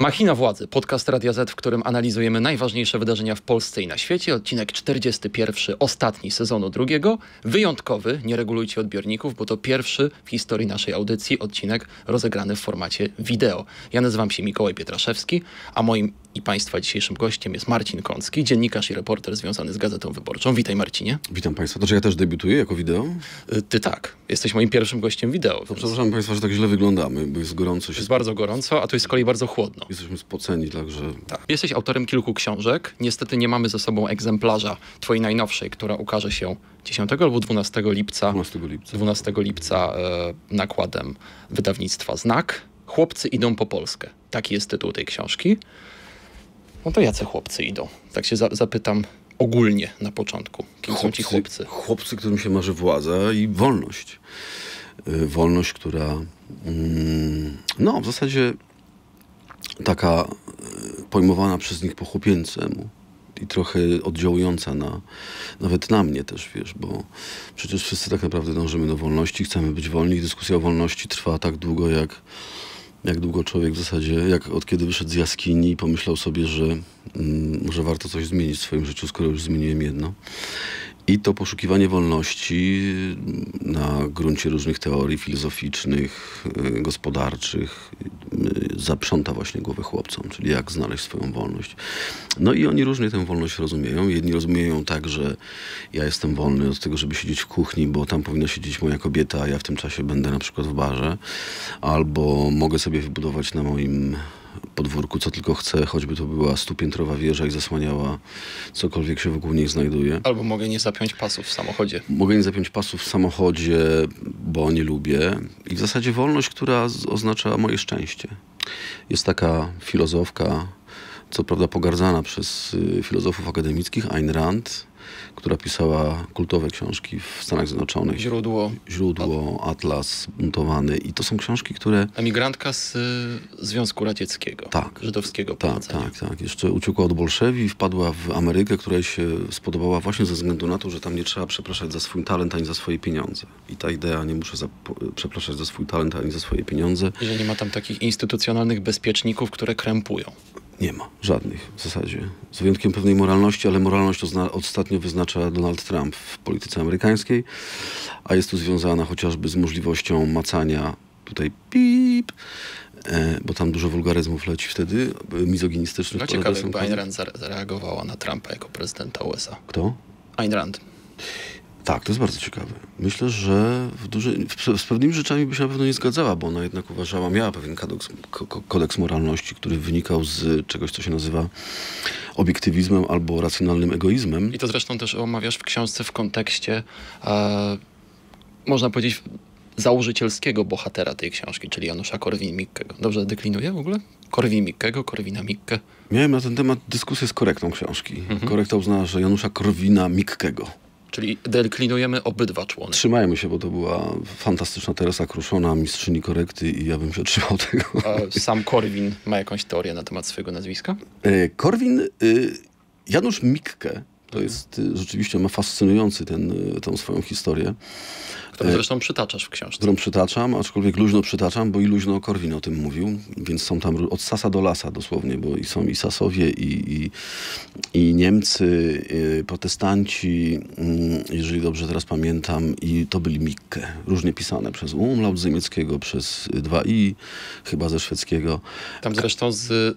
Machina Władzy, podcast Radia Z, w którym analizujemy najważniejsze wydarzenia w Polsce i na świecie. Odcinek 41, ostatni sezonu drugiego. Wyjątkowy, nie regulujcie odbiorników, bo to pierwszy w historii naszej audycji odcinek rozegrany w formacie wideo. Ja nazywam się Mikołaj Pietraszewski, a moim i Państwa dzisiejszym gościem jest Marcin Kącki, dziennikarz i reporter związany z Gazetą Wyborczą. Witaj, Marcinie. Witam Państwa. To czy ja też debiutuję jako wideo? Ty tak. Jesteś moim pierwszym gościem wideo. To przepraszam Państwa, że tak źle wyglądamy, bo jest gorąco. Jest bardzo gorąco, a tu jest z kolei bardzo chłodno. Jesteśmy spoceni, także... Tak. Jesteś autorem kilku książek. Niestety nie mamy ze sobą egzemplarza twojej najnowszej, która ukaże się 10 albo 12 lipca. 12 lipca nakładem wydawnictwa Znak. Chłopcy idą po Polskę. Taki jest tytuł tej książki. No to jacy chłopcy idą? Tak się zapytam ogólnie na początku. Kim są ci chłopcy? Chłopcy, którym się marzy władza i wolność. Wolność, która no w zasadzie taka pojmowana przez nich po chłopięcemu i trochę oddziałująca nawet na mnie też, wiesz, bo przecież wszyscy tak naprawdę dążymy do wolności, chcemy być wolni. Dyskusja o wolności trwa tak długo, jak długo człowiek w zasadzie, jak od kiedy wyszedł z jaskini i pomyślał sobie, że może warto coś zmienić w swoim życiu, skoro już zmieniłem jedno. I to poszukiwanie wolności na gruncie różnych teorii filozoficznych, gospodarczych zaprząta właśnie głowę chłopcom, czyli jak znaleźć swoją wolność. No i oni różnie tę wolność rozumieją. Jedni rozumieją tak, że ja jestem wolny od tego, żeby siedzieć w kuchni, bo tam powinna siedzieć moja kobieta, a ja w tym czasie będę na przykład w barze. Albo mogę sobie wybudować na moim podwórku co tylko chcę, choćby to była 100-piętrowa wieża i zasłaniała cokolwiek się wokół niej znajduje. Albo mogę nie zapiąć pasów w samochodzie. Mogę nie zapiąć pasów w samochodzie, bo nie lubię. I w zasadzie wolność, która oznacza moje szczęście. Jest taka filozofka, co prawda pogardzana przez filozofów akademickich, Ayn Rand, która pisała kultowe książki w Stanach Zjednoczonych. Źródło, Atlas, Buntowany. I to są książki, które... Emigrantka z Związku Radzieckiego. Tak. Żydowskiego pochodzenia. Tak. Jeszcze uciekła od bolszewi, wpadła w Amerykę, której się spodobała właśnie ze względu na to, że tam nie trzeba przepraszać za swój talent, ani za swoje pieniądze. I ta idea, nie muszę przepraszać za swój talent, ani za swoje pieniądze. Że nie ma tam takich instytucjonalnych bezpieczników, które krępują. Nie ma. Żadnych w zasadzie. Z wyjątkiem pewnej moralności, ale moralność ostatnio wyznacza Donald Trump w polityce amerykańskiej, a jest tu związana chociażby z możliwością macania, tutaj pip, bo tam dużo wulgaryzmów leci wtedy, mizoginistycznych. No ciekawe, jakby Ayn Rand zareagowała na Trumpa jako prezydenta USA. Kto? Ayn Rand. Tak, to jest bardzo ciekawe. Myślę, że z pewnymi rzeczami by się na pewno nie zgadzała, bo ona jednak uważała, miała pewien kodeks moralności, który wynikał z czegoś, co się nazywa obiektywizmem albo racjonalnym egoizmem. I to zresztą też omawiasz w książce w kontekście, można powiedzieć, założycielskiego bohatera tej książki, czyli Janusza Korwin-Mikkego. Dobrze deklinuję w ogóle? Korwin-Mikkego, Korwina-Mikke. Miałem na ten temat dyskusję z korektą książki. Korekta uznała, że Janusza Korwina-Mikkego. Czyli deklinujemy obydwa człony. Trzymajmy się, bo to była fantastyczna Teresa Kruszona, mistrzyni korekty i ja bym się trzymał tego. A sam Korwin ma jakąś teorię na temat swojego nazwiska? Korwin, Janusz Mikke, to jest rzeczywiście, ma fascynujący tą swoją historię. Którą zresztą przytaczasz w książce. Którą przytaczam, aczkolwiek luźno przytaczam, bo i luźno Korwin o tym mówił, więc są tam od sasa do lasa dosłownie, bo są i Sasowie, i Niemcy, i protestanci, jeżeli dobrze teraz pamiętam, i to byli Mikke, różnie pisane przez umlaut z niemieckiego, przez 2i, chyba ze szwedzkiego. Tam zresztą z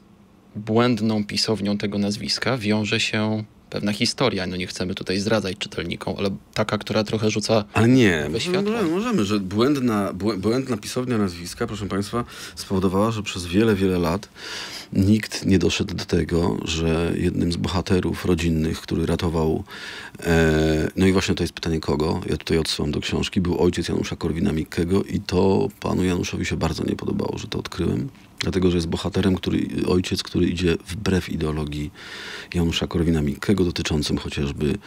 błędną pisownią tego nazwiska wiąże się... pewna historia, no nie chcemy tutaj zdradzać czytelnikom, ale taka, która trochę rzuca we światło. Ale nie, możemy, że błędna pisownia nazwiska, proszę Państwa, spowodowała, że przez wiele, wiele lat nikt nie doszedł do tego, że jednym z bohaterów rodzinnych, który ratował, no i właśnie to jest pytanie kogo, ja tutaj odsyłam do książki, był ojciec Janusza Korwina-Mikkego i to panu Januszowi się bardzo nie podobało, że to odkryłem. Dlatego, że jest bohaterem, który idzie wbrew ideologii Janusza Korwina-Mikkego dotyczącym chociażby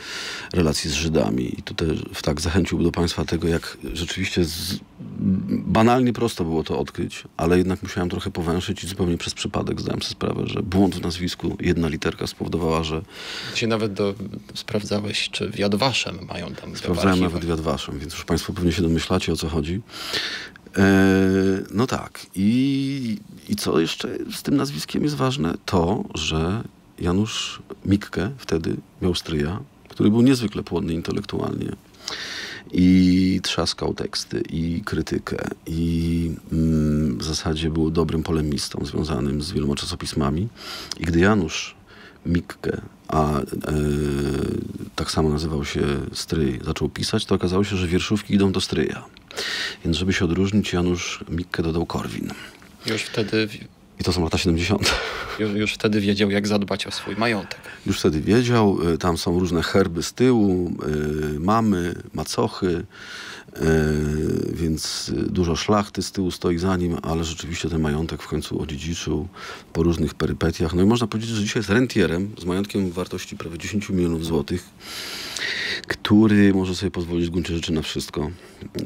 relacji z Żydami. I tutaj tak zachęciłbym do Państwa tego, jak rzeczywiście banalnie prosto było to odkryć, ale jednak musiałem trochę powęszyć i zupełnie przez przypadek zdałem sobie sprawę, że błąd w nazwisku, jedna literka spowodowała, że... Dzisiaj nawet sprawdzałeś, czy w Jadwaszem mają tam... Sprawdzałem nawet w Jadwaszem, więc już Państwo pewnie się domyślacie, o co chodzi. No tak. I co jeszcze z tym nazwiskiem jest ważne? To, że Janusz Mikke wtedy miał stryja, który był niezwykle płodny intelektualnie i trzaskał teksty i krytykę i w zasadzie był dobrym polemistą związanym z wieloma czasopismami. I gdy Janusz Mikke, tak samo nazywał się stryj, zaczął pisać, to okazało się, że wierszówki idą do stryja. Więc żeby się odróżnić, Janusz Mikke dodał Korwin. Już wtedy... I to są lata 70. Już wtedy wiedział, jak zadbać o swój majątek. Już wtedy wiedział. Tam są różne herby z tyłu, mamy, macochy, więc dużo szlachty z tyłu stoi za nim, ale rzeczywiście ten majątek w końcu odziedziczył po różnych perypetiach. No i można powiedzieć, że dzisiaj jest rentierem z majątkiem w wartości prawie 10 milionów złotych, który może sobie pozwolić w gruncie rzeczy na wszystko,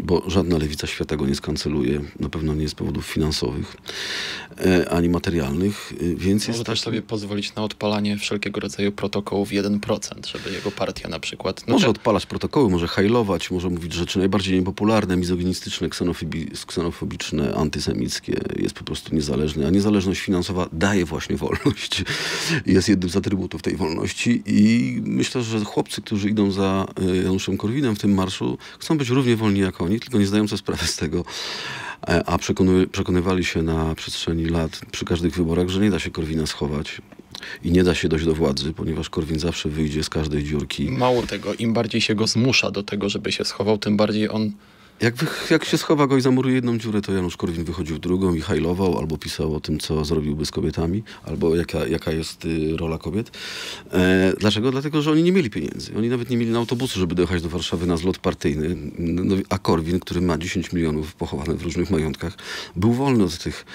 bo żadna lewica świata go nie skanceluje. Na pewno nie z powodów finansowych, ani materialnych, więc może też sobie pozwolić na odpalanie wszelkiego rodzaju protokołów 1%, żeby jego partia na przykład... No może odpalać protokoły, może hajlować, może mówić rzeczy najbardziej niepopularne, mizoginistyczne, ksenofobiczne, antysemickie. Jest po prostu niezależny, a niezależność finansowa daje właśnie wolność. Jest jednym z atrybutów tej wolności i myślę, że chłopcy, którzy idą za Januszem Korwinem w tym marszu, chcą być równie wolni jak oni, tylko nie zdają sobie sprawy z tego, a przekonywali się na przestrzeni lat przy każdych wyborach, że nie da się Korwina schować i nie da się dojść do władzy, ponieważ Korwin zawsze wyjdzie z każdej dziurki. Mało tego, im bardziej się go zmusza do tego, żeby się schował, tym bardziej on... Jak się schowa go i zamuruje jedną dziurę, to Janusz Korwin wychodził w drugą i hajlował, albo pisał o tym, co zrobiłby z kobietami, albo jaka jest rola kobiet. Dlaczego? Dlatego, że oni nie mieli pieniędzy. Oni nawet nie mieli na autobusu, żeby dojechać do Warszawy na zlot partyjny. No, a Korwin, który ma 10 milionów pochowane w różnych majątkach, był wolny od tych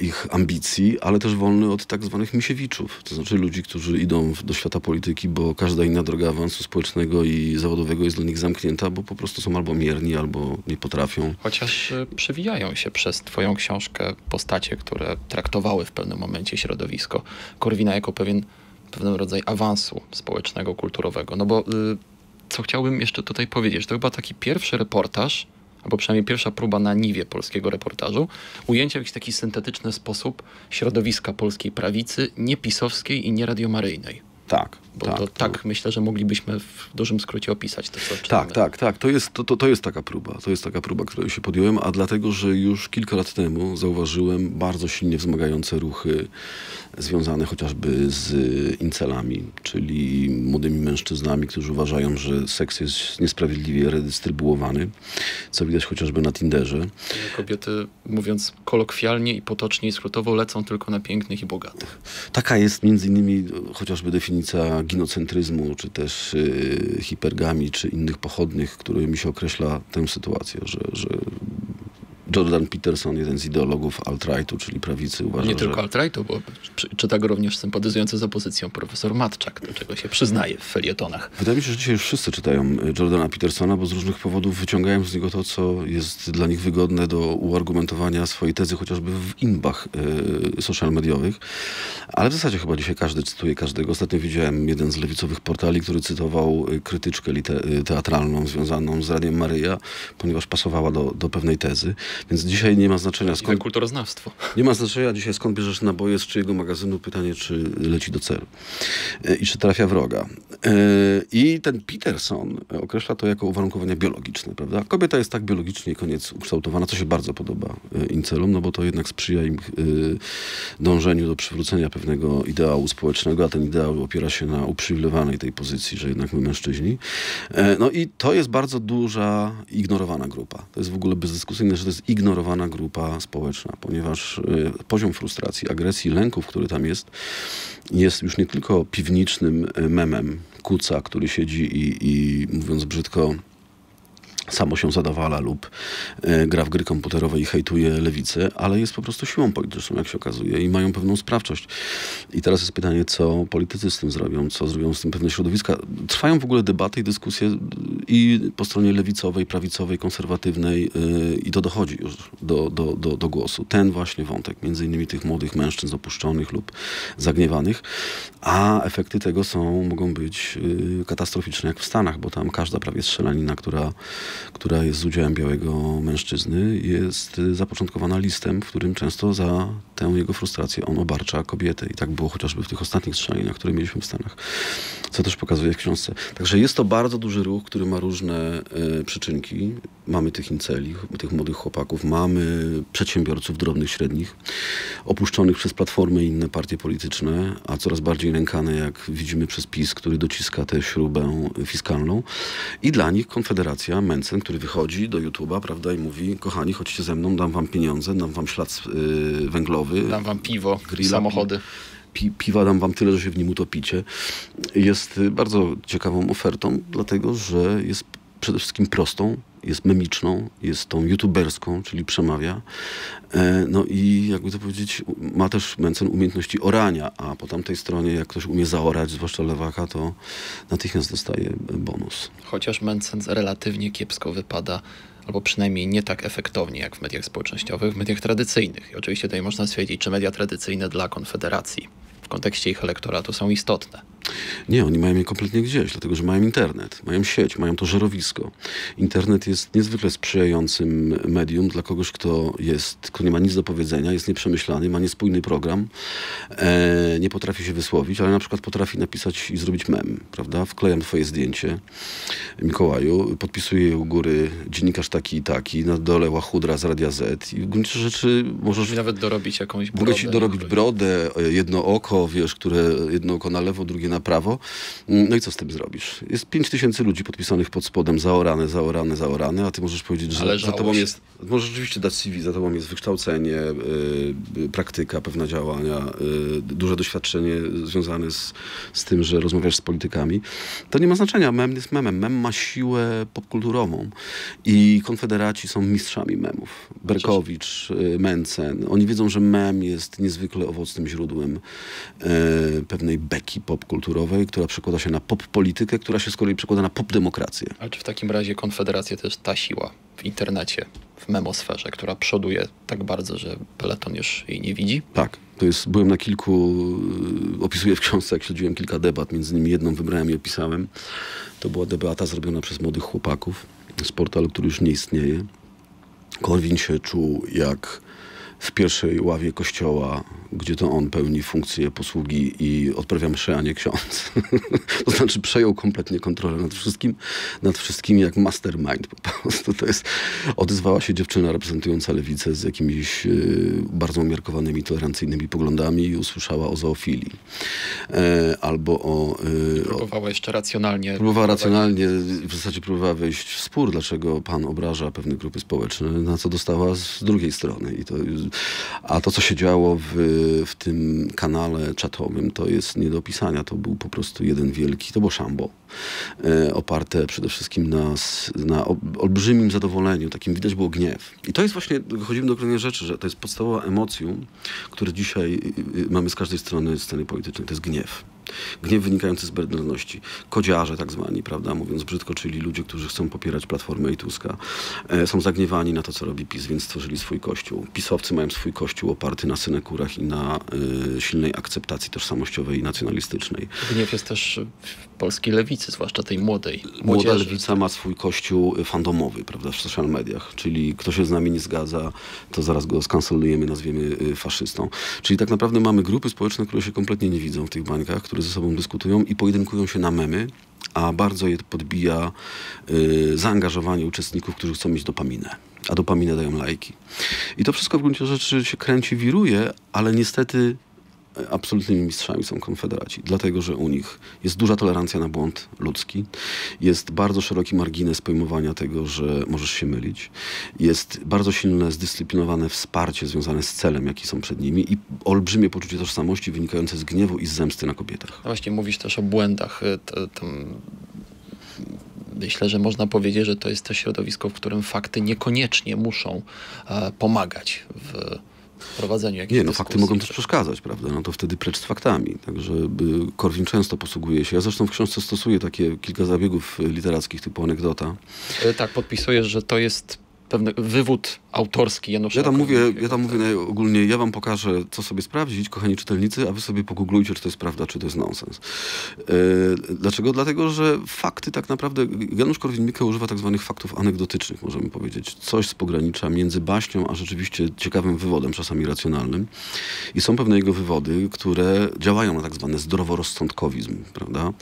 ich ambicji, ale też wolny od tak zwanych misiewiczów. To znaczy ludzi, którzy idą do świata polityki, bo każda inna droga awansu społecznego i zawodowego jest dla nich zamknięta, bo po prostu są albo mierni, albo bo nie potrafią. Chociaż przewijają się przez twoją książkę postacie, które traktowały w pewnym momencie środowisko Korwina jako pewien rodzaj awansu społecznego, kulturowego. No bo co chciałbym jeszcze tutaj powiedzieć, to chyba taki pierwszy reportaż, albo przynajmniej pierwsza próba na niwie polskiego reportażu, ujęcia w jakiś taki syntetyczny sposób środowiska polskiej prawicy, nie pisowskiej i nie radiomaryjnej. Tak. Bo tak, to myślę, że moglibyśmy w dużym skrócie opisać to, co czytamy. Tak. To jest taka próba. To jest taka próba, której się podjąłem, a dlatego, że już kilka lat temu zauważyłem bardzo silnie wzmagające ruchy związane chociażby z incelami, czyli młodymi mężczyznami, którzy uważają, że seks jest niesprawiedliwie redystrybuowany, co widać chociażby na Tinderze. Kobiety, mówiąc kolokwialnie i potocznie i skrótowo, lecą tylko na pięknych i bogatych. Taka jest między innymi chociażby definicja ginocentryzmu, czy też hipergami, czy innych pochodnych, którymi się określa tę sytuację, że Jordan Peterson, jeden z ideologów alt-rightu, czyli prawicy, uważa, że... Nie tylko alt-rightu, bo czyta go również sympatyzujący z opozycją profesor Matczak, do czego się przyznaje w felietonach. Wydaje mi się, że dzisiaj już wszyscy czytają Jordana Petersona, bo z różnych powodów wyciągają z niego to, co jest dla nich wygodne do uargumentowania swojej tezy, chociażby w inbach social mediowych. Ale w zasadzie chyba dzisiaj każdy cytuje każdego. Ostatnio widziałem jeden z lewicowych portali, który cytował krytyczkę teatralną związaną z Radiem Maryja, ponieważ pasowała do pewnej tezy. Więc dzisiaj nie ma znaczenia, skąd... kulturoznawstwo. Nie ma znaczenia dzisiaj, skąd bierzesz naboje, z czyjego magazynu. Pytanie, czy leci do celu i czy trafia wroga. I ten Peterson określa to jako uwarunkowania biologiczne, prawda? Kobieta jest tak biologicznie, koniec, ukształtowana, co się bardzo podoba incelom, no bo to jednak sprzyja im dążeniu do przywrócenia pewnego ideału społecznego, a ten ideał opiera się na uprzywilejowanej tej pozycji, że jednak my mężczyźni. No i to jest bardzo duża, ignorowana grupa. To jest w ogóle bezdyskusyjne, że to jest ignorowana grupa społeczna, ponieważ poziom frustracji, agresji, lęków, który tam jest już nie tylko piwnicznym memem kuca, który siedzi i mówiąc brzydko, samo się zadawala lub gra w gry komputerowe i hejtuje lewicę, ale jest po prostu siłą polityczną, jak się okazuje, i mają pewną sprawczość. I teraz jest pytanie, co politycy z tym zrobią, co zrobią z tym pewne środowiska. Trwają w ogóle debaty i dyskusje i po stronie lewicowej, prawicowej, konserwatywnej i to dochodzi już do głosu. Ten właśnie wątek, między innymi tych młodych mężczyzn opuszczonych lub zagniewanych, a efekty tego mogą być katastroficzne, jak w Stanach, bo tam każda prawie strzelanina, która która jest z udziałem białego mężczyzny, jest zapoczątkowana listem, w którym często za tę jego frustrację on obarcza kobietę. I tak było chociażby w tych ostatnich strzelaninach, które mieliśmy w Stanach, co też pokazuje w książce. Także jest to bardzo duży ruch, który ma różne przyczynki. Mamy tych inceli, tych młodych chłopaków, mamy przedsiębiorców drobnych, średnich, opuszczonych przez Platformę i inne partie polityczne, a coraz bardziej nękane, jak widzimy, przez PiS, który dociska tę śrubę fiskalną. I dla nich Konfederacja, Mentzen, który wychodzi do YouTube'a, prawda, i mówi: kochani, chodźcie ze mną, dam wam pieniądze, dam wam ślad węglowy. Dam wam piwo, grilla, samochody. Piwa dam wam tyle, że się w nim utopicie. Jest bardzo ciekawą ofertą, dlatego że jest przede wszystkim prostą, jest memiczną, jest tą youtuberską, czyli przemawia. No i jakby to powiedzieć, ma też Mentzen umiejętności orania, a po tamtej stronie jak ktoś umie zaorać, zwłaszcza lewaka, to natychmiast dostaje bonus. Chociaż Mentzen relatywnie kiepsko wypada, albo przynajmniej nie tak efektownie jak w mediach społecznościowych, w mediach tradycyjnych. I oczywiście tutaj można stwierdzić, czy media tradycyjne dla Konfederacji w kontekście ich elektoratu są istotne. Nie, oni mają je kompletnie gdzieś, dlatego że mają internet, mają sieć, mają to żerowisko. Internet jest niezwykle sprzyjającym medium dla kogoś, kto nie ma nic do powiedzenia, jest nieprzemyślany, ma niespójny program, nie potrafi się wysłowić, ale na przykład potrafi napisać i zrobić mem, prawda? Wklejam twoje zdjęcie, Mikołaju, podpisuję je u góry dziennikarz taki i taki, na dole łachudra z Radia Z, i w gruncie rzeczy możesz... Nawet dorobić jakąś brodę. Mogę ci dorobić brodę, jedno oko, wiesz, jedno oko na lewo, drugie na prawo. No i co z tym zrobisz? Jest 5000 ludzi podpisanych pod spodem, zaorane, zaorane, zaorane, a ty możesz powiedzieć, że za tobą jest... Możesz oczywiście dać CV, za tobą jest wykształcenie, praktyka, pewne działania, duże doświadczenie związane z tym, że rozmawiasz z politykami. To nie ma znaczenia. Mem jest memem. Mem ma siłę popkulturową i konfederaci są mistrzami memów. Berkowicz, Mentzen. Oni wiedzą, że mem jest niezwykle owocnym źródłem pewnej beki popkulturowej, która przekłada się na pop-politykę, która się z kolei przekłada na pop-demokrację. Ale czy w takim razie Konfederacja to jest ta siła w internecie, w memosferze, która przoduje tak bardzo, że peleton już jej nie widzi? Tak. Byłem na kilku, opisuję w książce, jak śledziłem kilka debat, między innymi jedną wybrałem i opisałem. To była debata zrobiona przez młodych chłopaków z portalu, który już nie istnieje. Korwin się czuł jak w pierwszej ławie kościoła, gdzie to on pełni funkcję posługi i odprawia mszę, a nie ksiądz. To znaczy przejął kompletnie kontrolę nad wszystkim jak mastermind po prostu. To jest, odezwała się dziewczyna reprezentująca lewicę z jakimiś bardzo umiarkowanymi, tolerancyjnymi poglądami i usłyszała o zoofilii. Próbowała jeszcze racjonalnie. W zasadzie próbowała wejść w spór, dlaczego pan obraża pewne grupy społeczne, na co dostała z drugiej strony. A to, co się działo w tym kanale czatowym, to jest nie do opisania. To był po prostu jeden wielki, to było szambo. Oparte przede wszystkim na olbrzymim zadowoleniu. Takim widać było gniew. I to jest właśnie, dochodzimy do kolejnej rzeczy, że to jest podstawowa emocja, które dzisiaj mamy z każdej strony sceny politycznej. To jest gniew. Gniew wynikający z bezwzględności. Kodziarze tak zwani, prawda, mówiąc brzydko, czyli ludzie, którzy chcą popierać Platformę i Tuska, są zagniewani na to, co robi PiS, więc stworzyli swój kościół. PiS-owcy mają swój kościół oparty na synekurach i na silnej akceptacji tożsamościowej i nacjonalistycznej. Gniew jest też w polskiej lewicy, zwłaszcza tej młodej. Młoda lewica ma swój kościół fandomowy, prawda, w social mediach, czyli kto się z nami nie zgadza, to zaraz go skancelujemy, nazwiemy faszystą. Czyli tak naprawdę mamy grupy społeczne, które się kompletnie nie widzą w tych bańkach, które ze sobą dyskutują i pojedynkują się na memy, a bardzo je podbija zaangażowanie uczestników, którzy chcą mieć dopaminę. A dopaminę dają lajki. I to wszystko w gruncie rzeczy się kręci, wiruje, ale niestety absolutnymi mistrzami są konfederaci, dlatego że u nich jest duża tolerancja na błąd ludzki, jest bardzo szeroki margines pojmowania tego, że możesz się mylić, jest bardzo silne, zdyscyplinowane wsparcie związane z celem, jaki są przed nimi i olbrzymie poczucie tożsamości wynikające z gniewu i z zemsty na kobietach. No właśnie, mówisz też o błędach. Myślę, że można powiedzieć, że to jest to środowisko, w którym fakty niekoniecznie muszą pomagać w prowadzeniu jakichś dyskusji. Fakty mogą też przeszkadzać, prawda? No to wtedy precz z faktami. Także Korwin często posługuje się. Ja zresztą w książce stosuję takie kilka zabiegów literackich typu anegdota. Tak, podpisujesz, że to jest pewien wywód autorski Janusza. Ja tam mówię najogólniej, ja wam pokażę, co sobie sprawdzić, kochani czytelnicy, a wy sobie pogooglujcie, czy to jest prawda, czy to jest nonsens. Dlaczego? Dlatego, że fakty tak naprawdę, Janusz Korwin-Mikke używa tak zwanych faktów anegdotycznych, możemy powiedzieć. Coś z pogranicza między baśnią, a rzeczywiście ciekawym wywodem, czasami racjonalnym. I są pewne jego wywody, które działają na tak zwany zdroworozsądkowizm, prawda?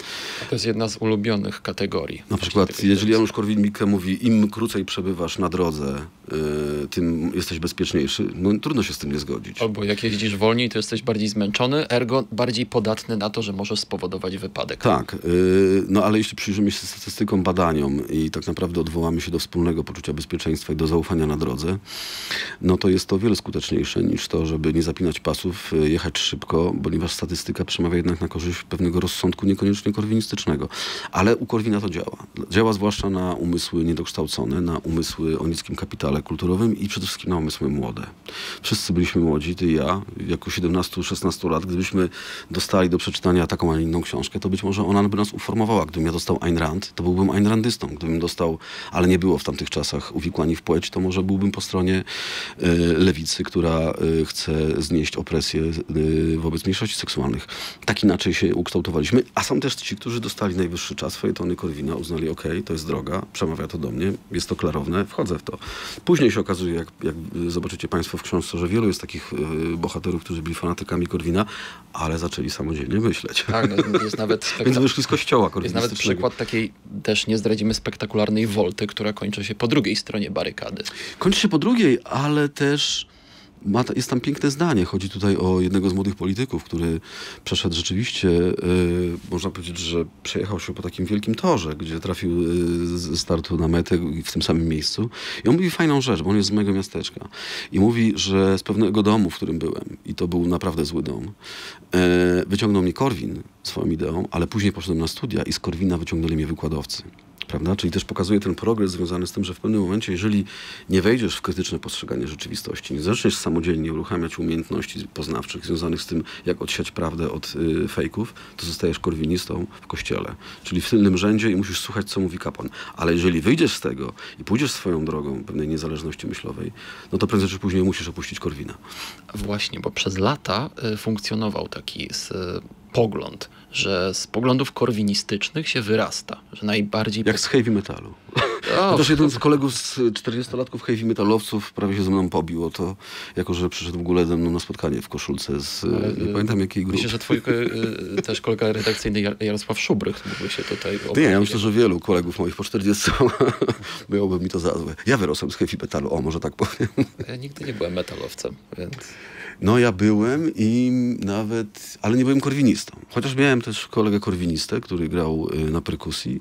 To jest jedna z ulubionych kategorii. Na przykład, jeżeli Janusz Korwin-Mikke mówi, im krócej przebywasz na drodze, tym jesteś bezpieczniejszy, no trudno się z tym nie zgodzić. Albo jak jeździsz wolniej, to jesteś bardziej zmęczony, ergo bardziej podatny na to, że możesz spowodować wypadek. Tak, no ale jeśli przyjrzymy się statystykom, badaniom i tak naprawdę odwołamy się do wspólnego poczucia bezpieczeństwa i do zaufania na drodze, no to jest to wiele skuteczniejsze niż to, żeby nie zapinać pasów, jechać szybko, ponieważ statystyka przemawia jednak na korzyść pewnego rozsądku, niekoniecznie korwinistycznego. Ale u Korwina to działa. Działa zwłaszcza na umysły niedokształcone, na umysły o niskim kapitale kulturowym i przede wszystkim na umysły młode. Wszyscy byliśmy młodzi, ty i ja, jako 17-16 lat. Gdybyśmy dostali do przeczytania taką, a inną książkę, to być może ona by nas uformowała. Gdybym ja dostał Ayn Rand, to byłbym Ayn Randystą. Gdybym dostał, ale nie było w tamtych czasach uwikłani w płeć, to może byłbym po stronie lewicy, która chce znieść opresję wobec mniejszości seksualnych. Tak inaczej się ukształtowaliśmy, a są też ci, którzy dostali najwyższy czas, fejetony Korwina, uznali, ok, to jest droga, przemawia to do mnie, jest to klarowne, wchodzę w to. Później się okazuje, jak zobaczycie państwo w książce, że wielu jest takich bohaterów, którzy byli fanatykami Korwina, ale zaczęli samodzielnie myśleć. Tak, no, jest nawet więc wyszli z kościoła korwinistycznego. Jest nawet przykład takiej, też nie zdradzimy, spektakularnej wolty, która kończy się po drugiej stronie barykady. Kończy się po drugiej, ale też jest tam piękne zdanie. Chodzi tutaj o jednego z młodych polityków, który przeszedł rzeczywiście, można powiedzieć, że przejechał się po takim wielkim torze, gdzie trafił ze startu na metę w tym samym miejscu. I on mówi fajną rzecz, bo on jest z mojego miasteczka. I mówi, że z pewnego domu, w którym byłem, i to był naprawdę zły dom, wyciągnął mnie Korwin swoją ideą, ale później poszedłem na studia i z Korwina wyciągnęli mnie wykładowcy. Prawda? Czyli też pokazuje ten progres związany z tym, że w pewnym momencie, jeżeli nie wejdziesz w krytyczne postrzeganie rzeczywistości, nie zaczniesz samodzielnie uruchamiać umiejętności poznawczych związanych z tym, jak odsiać prawdę od fejków, to zostajesz korwinistą w kościele. Czyli w tylnym rzędzie i musisz słuchać, co mówi kapłan. Ale jeżeli wyjdziesz z tego i pójdziesz swoją drogą pewnej niezależności myślowej, no to prędzej czy później musisz opuścić Korwina. Właśnie, bo przez lata funkcjonował taki pogląd, że z poglądów korwinistycznych się wyrasta, że najbardziej... Jak z heavy metalu. Chociaż jeden z kolegów z 40-latków heavy metalowców prawie się ze mną pobił o to, jako że przyszedł w ogóle ze mną na spotkanie w koszulce z... nie pamiętam jakiej grupy. Myślę, że twój też kolega redakcyjny Jarosław Szubrych mógł się tutaj... Nie, ja myślę, że wielu kolegów moich po 40 byłoby mi to za złe. Ja wyrosłem z heavy metalu, o, może tak powiem. Ja nigdy nie byłem metalowcem, więc... No ja byłem i nawet... Ale nie byłem korwinistą. Chociaż miałem też kolegę korwinistę, który grał na perkusji,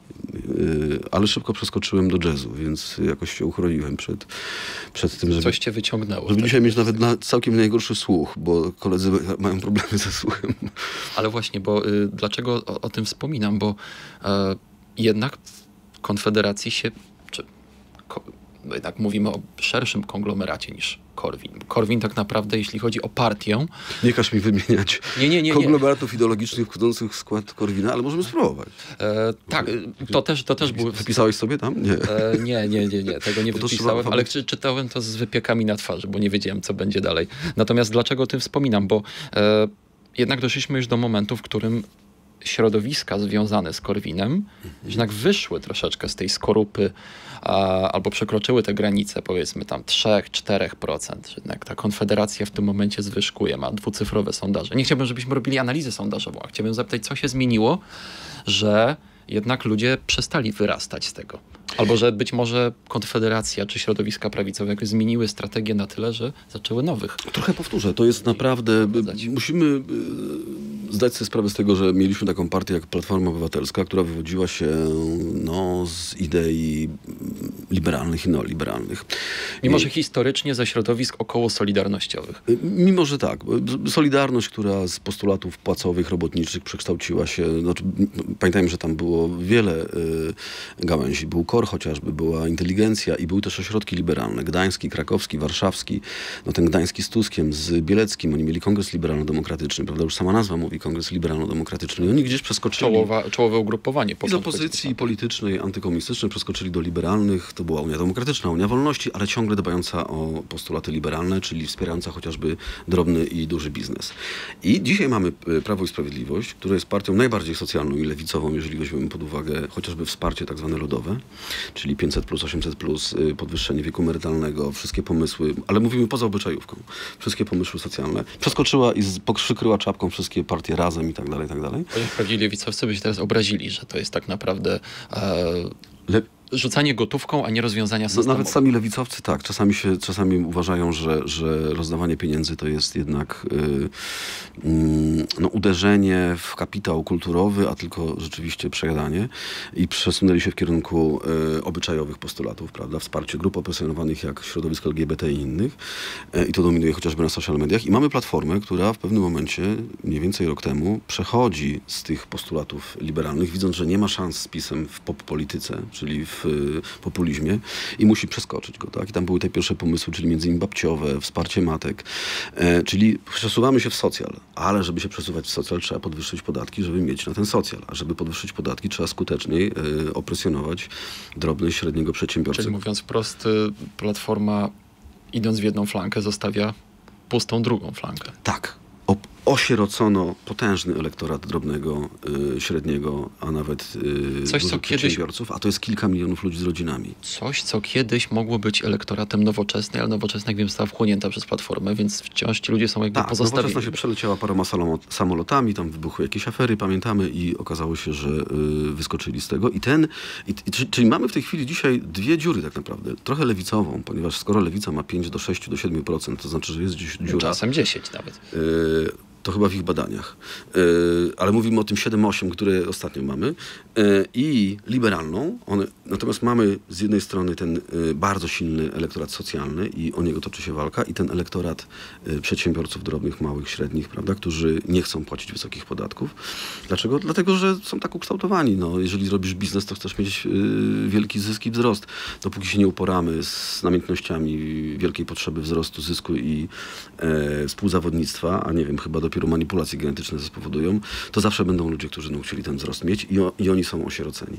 ale szybko przeskoczyłem do jazzu, więc jakoś się uchroniłem przed tym, żeby... Coś cię wyciągnęło. Żeby dzisiaj mieć nawet całkiem najgorszy słuch, bo koledzy mają problemy ze słuchem. Ale właśnie, bo dlaczego o tym wspominam? Bo jednak w Konfederacji się... Jednak mówimy o szerszym konglomeracie niż Korwin. Korwin tak naprawdę, jeśli chodzi o partię... Nie każ mi wymieniać konglomeratów ideologicznych wchodzących w skład Korwina, ale możemy spróbować. Tak, to też było... Wypisałeś sobie tam? Nie. Nie, tego nie wypisałem, ale czytałem to z wypiekami na twarzy, bo nie wiedziałem, co będzie dalej. Natomiast dlaczego o tym wspominam? Bo jednak doszliśmy już do momentu, w którym środowiska związane z Korwinem jednak wyszły troszeczkę z tej skorupy albo przekroczyły te granice, powiedzmy tam 3–4%. Jednak ta Konfederacja w tym momencie zwyżkuje, ma dwucyfrowe sondaże. Nie chciałbym, żebyśmy robili analizę sondażową, a chciałbym zapytać, co się zmieniło, że jednak ludzie przestali wyrastać z tego. Albo że być może Konfederacja czy środowiska prawicowe jakoś zmieniły strategię na tyle, że zaczęły nowych. Trochę powtórzę, to jest naprawdę... Musimy zdać sobie sprawę z tego, że mieliśmy taką partię jak Platforma Obywatelska, która wywodziła się no, z idei liberalnych i neoliberalnych. Mimo, że historycznie ze środowisk około solidarnościowych. Mimo, że tak. Solidarność, która z postulatów płacowych, robotniczych przekształciła się... Znaczy, pamiętajmy, że tam było wiele gałęzi. Był KOR chociażby, była inteligencja i były też ośrodki liberalne. Gdański, krakowski, warszawski. No ten gdański z Tuskiem, z Bieleckim. Oni mieli kongres liberalno-demokratyczny, prawda? Już sama nazwa mówi kongres liberalno-demokratyczny. I oni gdzieś przeskoczyli... Czołowe ugrupowanie. I z opozycji politycznej, antykomunistycznej przeskoczyli do liberalnych. To była Unia Demokratyczna, Unia Wolności, ale ciągle dbająca o postulaty liberalne, czyli wspierająca chociażby drobny i duży biznes. I dzisiaj mamy Prawo i Sprawiedliwość, które jest partią najbardziej socjalną i lewicową, jeżeli weźmiemy pod uwagę chociażby wsparcie tak zwane ludowe, czyli 500+, 800+, podwyższenie wieku emerytalnego, wszystkie pomysły, ale mówimy poza obyczajówką, wszystkie pomysły socjalne. Przeskoczyła i przykryła czapką wszystkie partie Razem i tak dalej, i tak dalej. Pewnie lewicowcy by się teraz obrazili, że to jest tak naprawdę rzucanie gotówką, a nie rozwiązania systemowe. No, nawet sami lewicowcy tak. Czasami uważają, że rozdawanie pieniędzy to jest jednak uderzenie w kapitał kulturowy, a tylko rzeczywiście przejadanie. I przesunęli się w kierunku obyczajowych postulatów, prawda? Wsparcie grup opresjonowanych jak środowisko LGBT i innych. I to dominuje chociażby na social mediach. I mamy Platformę, która w pewnym momencie, mniej więcej rok temu, przechodzi z tych postulatów liberalnych, widząc, że nie ma szans z PiS-em w pop-polityce, czyli w populizmie i musi przeskoczyć go, tak? I tam były te pierwsze pomysły, czyli między innymi babciowe, wsparcie matek, czyli przesuwamy się w socjal, ale żeby się przesuwać w socjal, trzeba podwyższyć podatki, żeby mieć na ten socjal, a żeby podwyższyć podatki, trzeba skuteczniej opresjonować drobne i średniego przedsiębiorcę. Czyli mówiąc wprost, Platforma, idąc w jedną flankę, zostawia pustą drugą flankę. Tak. Osierocono potężny elektorat drobnego, średniego, a nawet dużych przedsiębiorców, a to jest kilka milionów ludzi z rodzinami. Coś, co kiedyś mogło być elektoratem Nowoczesnej, ale Nowoczesna, jak wiem, została wchłonięta przez Platformę, więc wciąż ci ludzie są jakby pozostawieni. Nowoczesna się przeleciała paroma samolotami, tam wybuchły jakieś afery, pamiętamy, i okazało się, że wyskoczyli z tego. Czyli mamy w tej chwili dzisiaj dwie dziury tak naprawdę. Trochę lewicową, ponieważ skoro lewica ma 5 do 6 do 7%, to znaczy, że jest gdzieś dziura. Czasem 10 nawet. To chyba w ich badaniach. Ale mówimy o tym 7-8, które ostatnio mamy. I liberalną. Natomiast mamy z jednej strony ten bardzo silny elektorat socjalny i o niego toczy się walka. I ten elektorat przedsiębiorców drobnych, małych, średnich, prawda, którzy nie chcą płacić wysokich podatków. Dlaczego? Dlatego, że są tak ukształtowani. No, jeżeli robisz biznes, to chcesz mieć wielki zysk i wzrost. Dopóki się nie uporamy z namiętnościami wielkiej potrzeby wzrostu, zysku i współzawodnictwa, a nie wiem, chyba dopiero manipulacje genetyczne spowodują, to zawsze będą ludzie, którzy chcieli ten wzrost mieć i oni są osieroceni.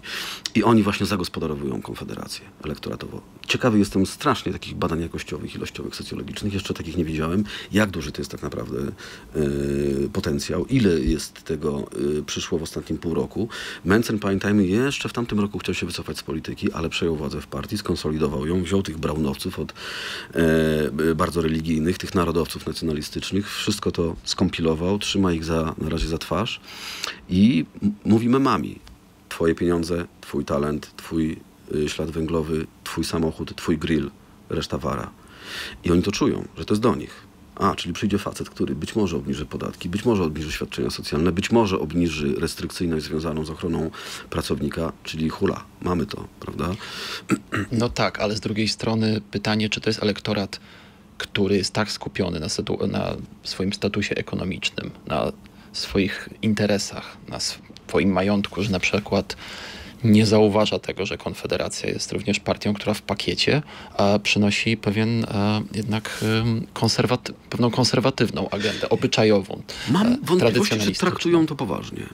I oni właśnie zagospodarowują Konfederację elektoratowo. Ciekawy jestem strasznie takich badań jakościowych, ilościowych, socjologicznych. Jeszcze takich nie widziałem. Jak duży to jest tak naprawdę potencjał? Ile jest tego przyszło w ostatnim pół roku? Mentzen, pamiętajmy, jeszcze w tamtym roku chciał się wycofać z polityki, ale przejął władzę w partii, skonsolidował ją, wziął tych braunowców od bardzo religijnych, tych narodowców nacjonalistycznych. Wszystko to skompilował, trzyma ich na razie za twarz i mówimy mami, twoje pieniądze, twój talent, twój ślad węglowy, twój samochód, twój grill, reszta wara. I oni to czują, że to jest do nich. Czyli przyjdzie facet, który być może obniży podatki, być może obniży świadczenia socjalne, być może obniży restrykcyjność związaną z ochroną pracownika, czyli hula. Mamy to, prawda? No tak, ale z drugiej strony pytanie, czy to jest elektorat, który jest tak skupiony na swoim statusie ekonomicznym, na swoich interesach, na swoim majątku, że na przykład nie zauważa tego, że Konfederacja jest również partią, która w pakiecie przynosi pewien jednak pewną konserwatywną agendę, obyczajową. Mam wątpliwości, czy traktują to poważnie.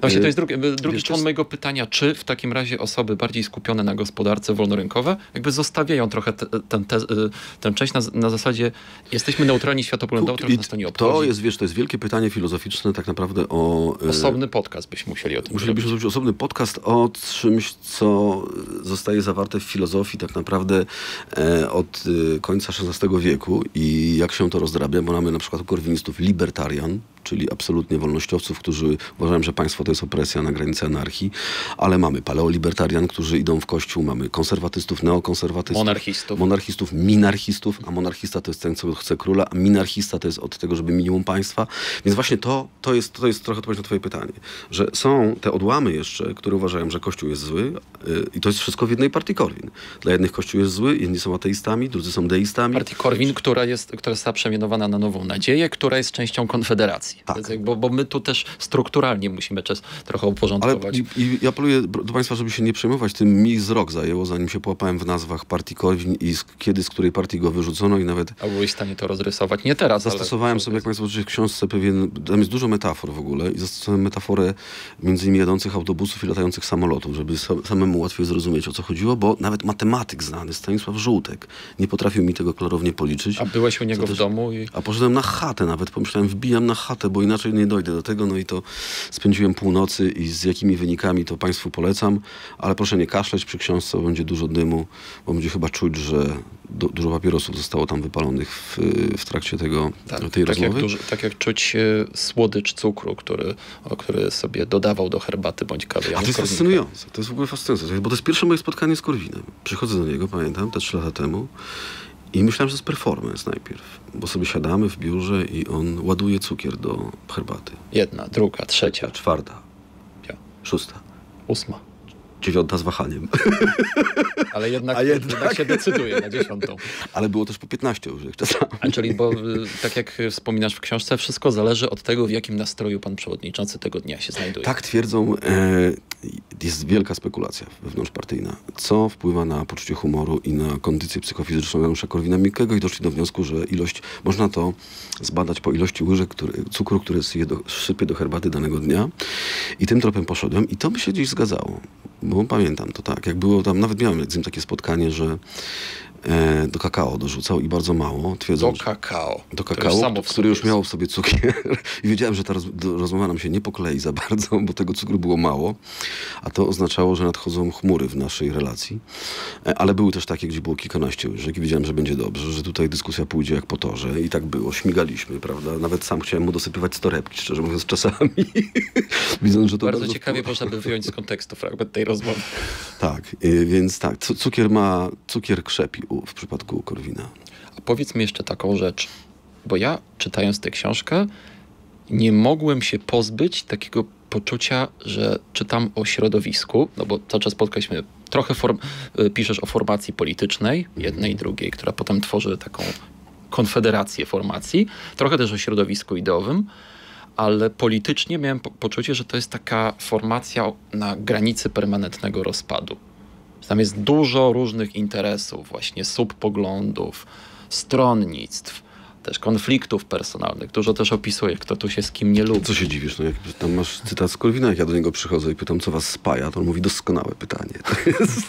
Właśnie to jest drugi człon mojego pytania, czy w takim razie osoby bardziej skupione na gospodarce wolnorynkowe jakby zostawiają trochę tę część na zasadzie jesteśmy neutralni światopoglądowo, trochę nas to nie obchodzi. To jest, wiesz, to jest wielkie pytanie filozoficzne tak naprawdę o... Osobny podcast byśmy musieli o tym zrobić. Osobny podcast o czymś, co zostaje zawarte w filozofii tak naprawdę od końca XVI wieku i jak się to rozdrabia, bo mamy na przykład korwinistów libertarian, czyli absolutnie wolnościowców, którzy uważają, że państwo to jest opresja na granicy anarchii, ale mamy paleolibertarian, którzy idą w kościół, mamy konserwatystów, neokonserwatystów, monarchistów, minarchistów, a monarchista to jest ten, co chce króla, a minarchista to jest od tego, żeby minimum państwa. Więc właśnie to jest trochę odpowiedź na twoje pytanie, że są te odłamy jeszcze, które uważają, że kościół jest zły i to jest wszystko w jednej partii Korwin. Dla jednych kościół jest zły, jedni są ateistami, drudzy są deistami. Partii Korwin, która została przemianowana na Nową Nadzieję, która jest częścią Konfederacji. opozycję. Tak. Bo my tu też strukturalnie musimy trochę uporządkować. Ale i apeluję do Państwa, żeby się nie przejmować tym. Mi wzrok zajęło, zanim się połapałem w nazwach partii Korwin i kiedy z której partii go wyrzucono i nawet... A byłeś w stanie to rozrysować? Nie teraz, zastosowałem sobie, jak Państwo zobaczyli w książce, pewien... Tam jest dużo metafor w ogóle i zastosowałem metaforę między innymi jadących autobusów i latających samolotów, żeby samemu łatwiej zrozumieć, o co chodziło, bo nawet matematyk znany, Stanisław Żółtek, nie potrafił mi tego klarownie policzyć. A byłeś u niego w domu? A poszedłem na chatę nawet, pomyślałem, wbijam na chatę, bo inaczej nie dojdę do tego, no i to spędziłem północy i z jakimi wynikami to Państwu polecam, ale proszę nie kaszleć przy książce, bo będzie dużo dymu, bo będzie chyba czuć, że dużo papierosów zostało tam wypalonych w trakcie tego, tej rozmowy. Tak jak czuć słodycz cukru, który sobie dodawał do herbaty bądź kawy. A to jest fascynujące, to jest w ogóle fascynujące, bo to jest pierwsze moje spotkanie z Korwinem. Przychodzę do niego, pamiętam, te 3 lata temu i myślałem, że to jest performance najpierw, bo sobie siadamy w biurze i on ładuje cukier do herbaty. 1, 2, 3. 4, 5, 6. 8. 9 z wahaniem. Ale jednak się decyduje na 10. Ale było też po 15 już czasami. Czyli, bo tak jak wspominasz w książce, wszystko zależy od tego, w jakim nastroju pan przewodniczący tego dnia się znajduje. Tak twierdzą, jest wielka spekulacja wewnątrzpartyjna, co wpływa na poczucie humoru i na kondycję psychofizyczną Janusza Korwina-Mikkego i doszli do wniosku, że ilość, można to zbadać po ilości łyżek cukru, które sypie do herbaty danego dnia. I tym tropem poszedłem i to by się gdzieś zgadzało. Bo pamiętam to tak, jak było tam, nawet miałem z nim takie spotkanie, że do kakao dorzucał i bardzo mało. Twierdząc, do kakao, który już miał w sobie cukier i wiedziałem, że ta rozmowa nam się nie poklei za bardzo, bo tego cukru było mało, a to oznaczało, że nadchodzą chmury w naszej relacji, ale były też takie, gdzie było kilkanaście łyżek i wiedziałem, że będzie dobrze, że tutaj dyskusja pójdzie jak po torze i tak było, śmigaliśmy, prawda, nawet sam chciałem mu dosypywać z torebki, szczerze mówiąc czasami, widząc, że to bardzo ciekawie można by wyjąć z kontekstu fragment tej rozmowy. Tak, więc tak, cukier krzepi w przypadku Korwina. A powiedz mi jeszcze taką rzecz, bo ja czytając tę książkę nie mogłem się pozbyć takiego poczucia, że czytam o środowisku, no bo cały czas spotkaliśmy, trochę piszesz o formacji politycznej, jednej i drugiej, która potem tworzy taką konfederację formacji, trochę też o środowisku ideowym, ale politycznie miałem poczucie, że to jest taka formacja na granicy permanentnego rozpadu. Tam jest dużo różnych interesów, właśnie subpoglądów, stronnictw, też konfliktów personalnych. Dużo też opisuje, kto tu się z kim nie lubi. Co się dziwisz? No jak tam masz cytat z Korwina, jak ja do niego przychodzę i pytam, co was spaja, to on mówi doskonałe pytanie. To jest...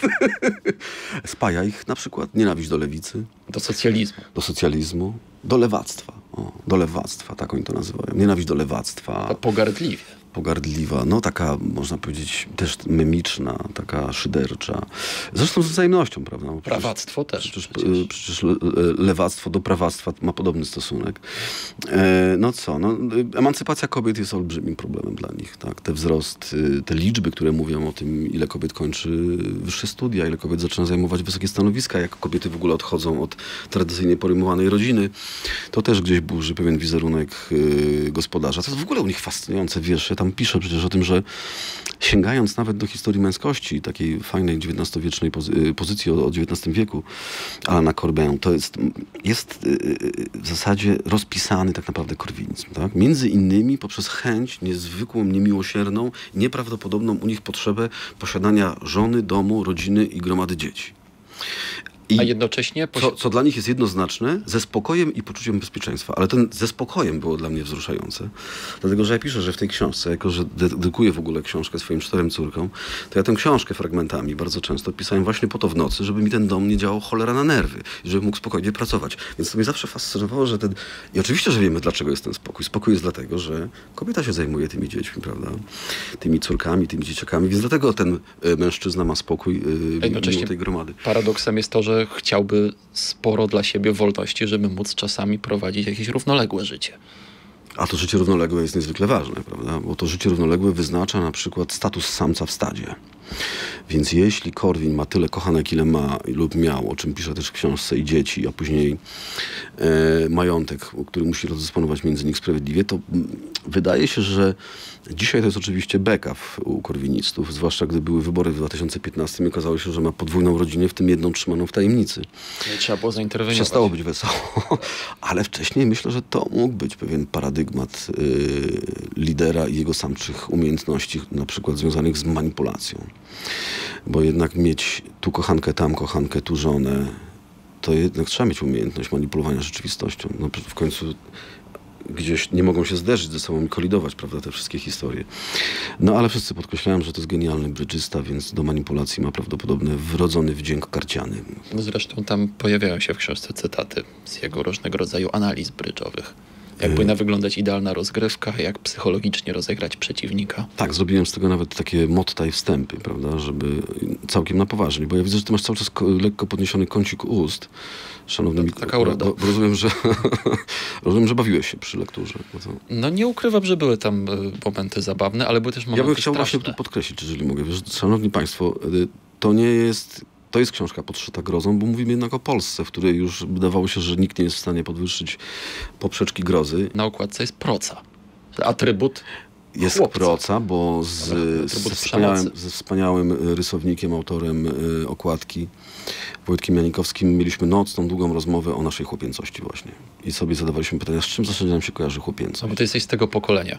spaja ich na przykład nienawiść do lewicy. Do socjalizmu. Do socjalizmu. Do lewactwa. O, do lewactwa, tak oni to nazywają. Nienawiść do lewactwa. To pogardliwie. Pogardliwa, no taka, można powiedzieć, też memiczna, taka szydercza. Zresztą z wzajemnością, prawda? Przecież, prawactwo też. Przecież lewactwo do prawactwa ma podobny stosunek. No co, no, emancypacja kobiet jest olbrzymim problemem dla nich. Tak? Ten wzrost, te liczby, które mówią o tym, ile kobiet kończy wyższe studia, ile kobiet zaczyna zajmować wysokie stanowiska, jak kobiety w ogóle odchodzą od tradycyjnie pojmowanej rodziny, to też gdzieś burzy pewien wizerunek gospodarza. To jest w ogóle u nich fascynujące, wiesz, tam pisze przecież o tym, że sięgając nawet do historii męskości, takiej fajnej XIX-wiecznej pozycji o XIX wieku, Alana Corbena, to jest w zasadzie rozpisany tak naprawdę korwinizm. Tak? Między innymi poprzez chęć niezwykłą, niemiłosierną, nieprawdopodobną u nich potrzebę posiadania żony, domu, rodziny i gromady dzieci. I a jednocześnie... Co dla nich jest jednoznaczne, ze spokojem i poczuciem bezpieczeństwa. Ale ten ze spokojem było dla mnie wzruszające. Dlatego, że ja piszę, że w tej książce, jako że dedykuję w ogóle książkę swoim 4 córkom, to ja tę książkę fragmentami bardzo często pisałem właśnie po to w nocy, żeby mi ten dom nie działał cholera na nerwy. I żebym mógł spokojnie pracować. Więc to mnie zawsze fascynowało, że ten... I oczywiście, że wiemy, dlaczego jest ten spokój. Spokój jest dlatego, że kobieta się zajmuje tymi dziećmi, prawda? Tymi córkami, tymi dzieciakami. Więc dlatego ten mężczyzna ma spokój mimo tej gromady. Paradoksem jest to, że chciałby sporo dla siebie wolności, żeby móc czasami prowadzić jakieś równoległe życie. A to życie równoległe jest niezwykle ważne, prawda? Bo to życie równoległe wyznacza na przykład status samca w stadzie. Więc jeśli Korwin ma tyle kochanek, ile ma lub miał, o czym pisze też w książce i dzieci, a później majątek, który musi rozdysponować między nich sprawiedliwie, to wydaje się, że dzisiaj to jest oczywiście beka u korwinistów, zwłaszcza gdy były wybory w 2015 i okazało się, że ma podwójną rodzinę, w tym jedną trzymaną w tajemnicy. Trzeba było zainterweniować. Przestało być wesoło, ale wcześniej myślę, że to mógł być pewien paradygmat lidera i jego samczych umiejętności, na przykład związanych z manipulacją. Bo jednak mieć tu kochankę, tam kochankę, tu żonę, to jednak trzeba mieć umiejętność manipulowania rzeczywistością. No, w końcu gdzieś nie mogą się zderzyć ze sobą i kolidować, prawda, te wszystkie historie. No ale wszyscy podkreślają, że to jest genialny brydżysta, więc do manipulacji ma prawdopodobnie wrodzony wdzięk karciany. Zresztą tam pojawiają się w książce cytaty z jego różnego rodzaju analiz brydżowych. Jak powinna wyglądać idealna rozgrywka, jak psychologicznie rozegrać przeciwnika. Tak, zrobiłem z tego nawet takie motta i wstępy, prawda, żeby całkiem na poważnie, bo ja widzę, że ty masz cały czas lekko podniesiony kącik ust. Szanowny Mikołaj, rozumiem, że bawiłeś się przy lekturze. No nie ukrywam, że były tam momenty zabawne, ale były też momenty straszne. Ja bym chciał straszne. Właśnie tu podkreślić, jeżeli mogę. Wiesz, szanowni państwo, to nie jest... To jest książka podszyta grozą, bo mówimy jednak o Polsce, w której już wydawało się, że nikt nie jest w stanie podwyższyć poprzeczki grozy. Na okładce jest proca. Atrybut jest chłopca. Proca, bo ze wspaniałym rysownikiem, autorem okładki, Wojtkiem Janikowskim, mieliśmy nocną, długą rozmowę o naszej chłopięcości właśnie. I sobie zadawaliśmy pytania, z czym zawsze nam się kojarzy chłopięcość. No bo ty jesteś z tego pokolenia.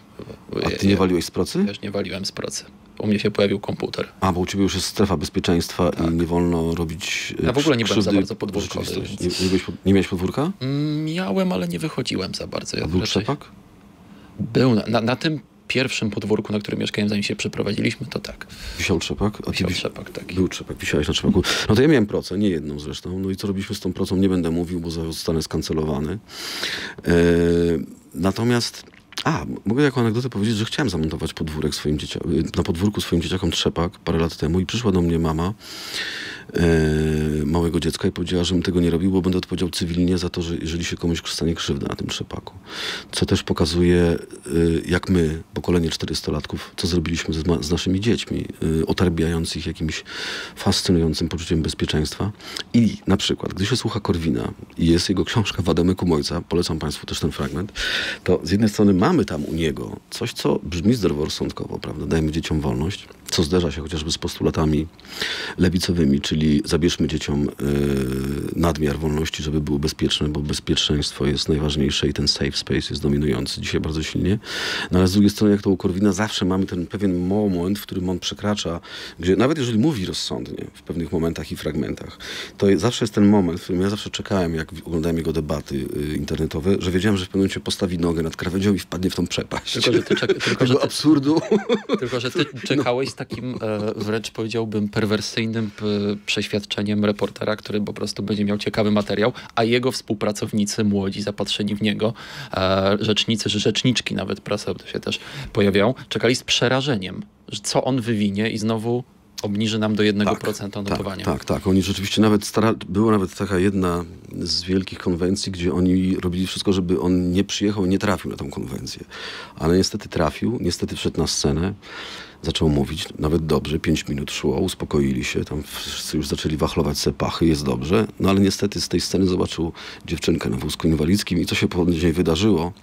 A ty nie waliłeś z procy? Ja już nie waliłem z procy. U mnie się pojawił komputer. A, bo u ciebie już jest strefa bezpieczeństwa, tak. I nie wolno robić... Ja w ogóle nie byłem za bardzo podwórkowy. Więc... Nie miałeś podwórka? Miałem, ale nie wychodziłem za bardzo. Ja był trzepak? Był. Na tym pierwszym podwórku, na którym mieszkałem, zanim się przeprowadziliśmy, to tak. Wisiał trzepak? A ty wisiał trzepak, tak. Był trzepak, wisiałeś na trzepaku. No to ja miałem procę, nie jedną zresztą. No i co robiliśmy z tą procą, nie będę mówił, bo zostanę skancelowany. Natomiast... A, mogę jako anegdotę powiedzieć, że chciałem zamontować podwórek swoim na podwórku swoim dzieciakom trzepak parę lat temu i przyszła do mnie mama małego dziecka i powiedziała, żebym tego nie robił, bo będę odpowiedział cywilnie za to, że jeżeli się komuś stanie krzywda na tym trzepaku. Co też pokazuje, jak my, pokolenie 400-latków, co zrobiliśmy z naszymi dziećmi, otarbiając ich jakimś fascynującym poczuciem bezpieczeństwa. I na przykład, gdy się słucha Korwina i jest jego książka Wademekum Ojca, polecam państwu też ten fragment, to z jednej strony mamy tam u niego coś, co brzmi zdroworozsądkowo, prawda? Dajmy dzieciom wolność, co zderza się chociażby z postulatami lewicowymi, czyli zabierzmy dzieciom nadmiar wolności, żeby były bezpieczne, bo bezpieczeństwo jest najważniejsze i ten safe space jest dominujący dzisiaj bardzo silnie. No ale z drugiej strony, jak to u Korwina, zawsze mamy ten pewien moment, w którym on przekracza, gdzie nawet jeżeli mówi rozsądnie w pewnych momentach i fragmentach, to zawsze jest ten moment, w którym ja zawsze czekałem, jak oglądałem jego debaty internetowe, że wiedziałem, że w pewnym momencie postawi nogę nad krawędzią i wpadnie w tą przepaść. Tylko, że absurdu. Tylko, że ty czekałeś z takim wręcz powiedziałbym perwersyjnym przeświadczeniem reportera, który po prostu będzie miał ciekawy materiał, a jego współpracownicy młodzi, zapatrzeni w niego, rzecznicy czy rzeczniczki nawet prasowe się też pojawiają, czekali z przerażeniem, że co on wywinie i znowu obniży nam do 1% notowania. Tak, tak. Oni rzeczywiście nawet była nawet taka jedna z wielkich konwencji, gdzie oni robili wszystko, żeby on nie przyjechał i nie trafił na tą konwencję. Ale niestety trafił, niestety wszedł na scenę, zaczął mówić, nawet dobrze, 5 minut szło, uspokoili się, tam wszyscy już zaczęli wachlować se pachy, jest dobrze, no ale niestety z tej sceny zobaczył dziewczynkę na wózku inwalidzkim i co się później wydarzyło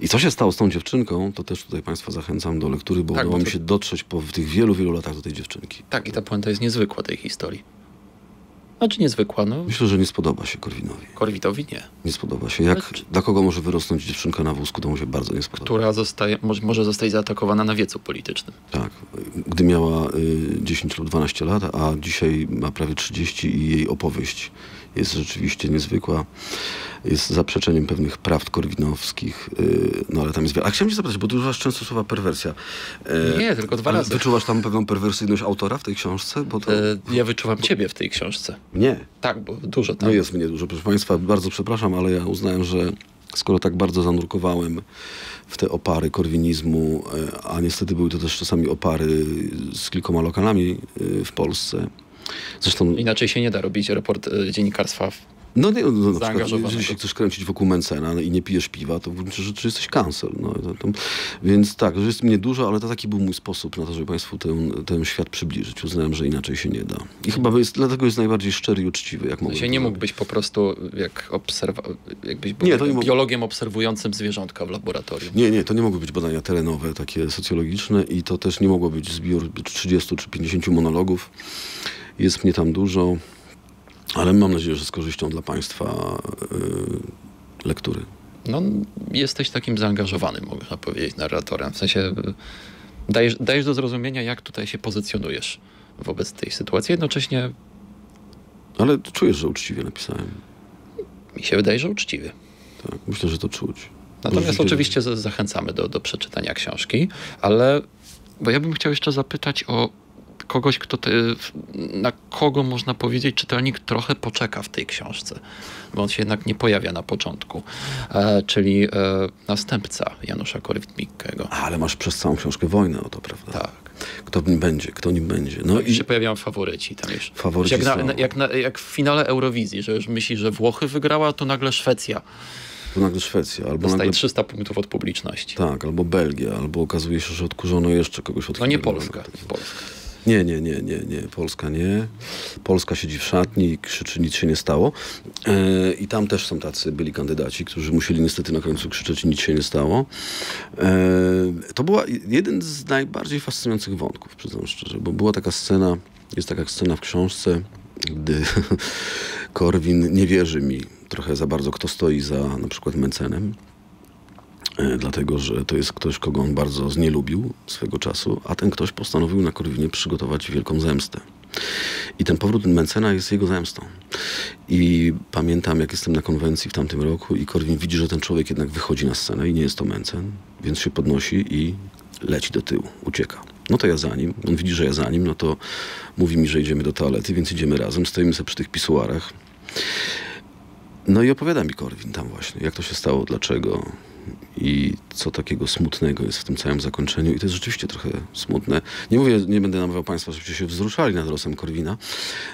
i co się stało z tą dziewczynką, to też tutaj państwa zachęcam do lektury, bo udało mi się dotrzeć po tych wielu latach do tej dziewczynki. Tak, i ta puenta jest niezwykła tej historii. Znaczy niezwykła, no. Myślę, że nie spodoba się Korwinowi. Korwinowi nie. Nie spodoba się. Jak, dla kogo może wyrosnąć dziewczynka na wózku, to mu się bardzo nie spodoba. Która może zostać zaatakowana na wiecu politycznym. Tak. Gdy miała 10 lub 12 lat, a dzisiaj ma prawie 30 i jej opowieść jest rzeczywiście niezwykła. Jest zaprzeczeniem pewnych prawd korwinowskich, no ale tam jest wiele. A chciałem cię zapytać, bo ty używasz często słowa perwersja. Nie, tylko 2 razy. Wyczuwasz tam pewną perwersyjność autora w tej książce? Bo to... Ja wyczuwam ciebie w tej książce. Nie. Tak, bo dużo tam. No jest mnie dużo. Proszę państwa, bardzo przepraszam, ale ja uznałem, że skoro tak bardzo zanurkowałem w te opary korwinizmu, a niestety były to też czasami opary z kilkoma lokalami w Polsce. Zresztą... Inaczej się nie da robić dziennikarstwa No nie, no, na przykład, jeżeli się chcesz kręcić wokół Mentzena i nie pijesz piwa, to że jesteś kancel. No, więc tak, że jest mnie dużo, ale to taki był mój sposób na to, żeby Państwu ten świat przybliżyć. Uznałem, że inaczej się nie da. I chyba jest, dlatego jest najbardziej szczery i uczciwy, jak mogę. Nie mógłbyś po prostu, jakbyś był biologiem obserwującym zwierzątka w laboratorium. Nie, nie, to nie mogły być badania terenowe, takie socjologiczne i to też nie mogło być zbiór 30 czy 50 monologów. Jest mnie tam dużo. Ale mam nadzieję, że z korzyścią dla Państwa lektury. No, jesteś takim zaangażowanym, można powiedzieć, narratorem. W sensie dajesz do zrozumienia, jak tutaj się pozycjonujesz wobec tej sytuacji. Jednocześnie... Ale czujesz, że uczciwie napisałem. Mi się wydaje, że uczciwie. Tak, myślę, że to czuć. Natomiast oczywiście zachęcamy do przeczytania książki, ale... Bo ja bym chciał jeszcze zapytać o... kogoś, kto na kogo można powiedzieć, czytelnik trochę poczeka w tej książce, bo on się jednak nie pojawia na początku, czyli następca Janusza Korwin-Mikkego. Ale masz przez całą książkę wojnę o to, prawda? Tak. Kto nim będzie, kto nim będzie. No i się pojawiają faworyci tam już. Faworyci jak w finale Eurowizji, że już myśli, że Włochy wygrała, to nagle Szwecja. To nagle Szwecja. Albo dostaje nagle 300 punktów od publiczności. Tak, albo Belgia, albo okazuje się, że odkurzono jeszcze kogoś od... No nie Polska, nie Polska. Nie. Polska nie. Polska siedzi w szatni i krzyczy, nic się nie stało. I tam też są tacy byli kandydaci, którzy musieli niestety na końcu krzyczeć, nic się nie stało. To była jeden z najbardziej fascynujących wątków, przyznam szczerze, bo była taka scena, jest taka scena w książce, gdy Korwin nie wierzy mi trochę za bardzo, kto stoi za na przykład Mentzenem. Dlatego, że to jest ktoś, kogo on bardzo znielubił swego czasu, a ten ktoś postanowił na Korwinie przygotować wielką zemstę. I ten powrót Mentzena jest jego zemstą. I pamiętam, jak jestem na konwencji w tamtym roku i Korwin widzi, że ten człowiek jednak wychodzi na scenę i nie jest to Mentzen, więc się podnosi i leci do tyłu, ucieka. No to ja za nim, on widzi, że ja za nim, no to mówi mi, że idziemy do toalety, więc idziemy razem, stoimy sobie przy tych pisuarach. No i opowiada mi Korwin tam właśnie, jak to się stało, dlaczego... I co takiego smutnego jest w tym całym zakończeniu. I to jest rzeczywiście trochę smutne. Nie mówię, nie będę namawiał Państwa, żebyście się wzruszali nad losem Korwina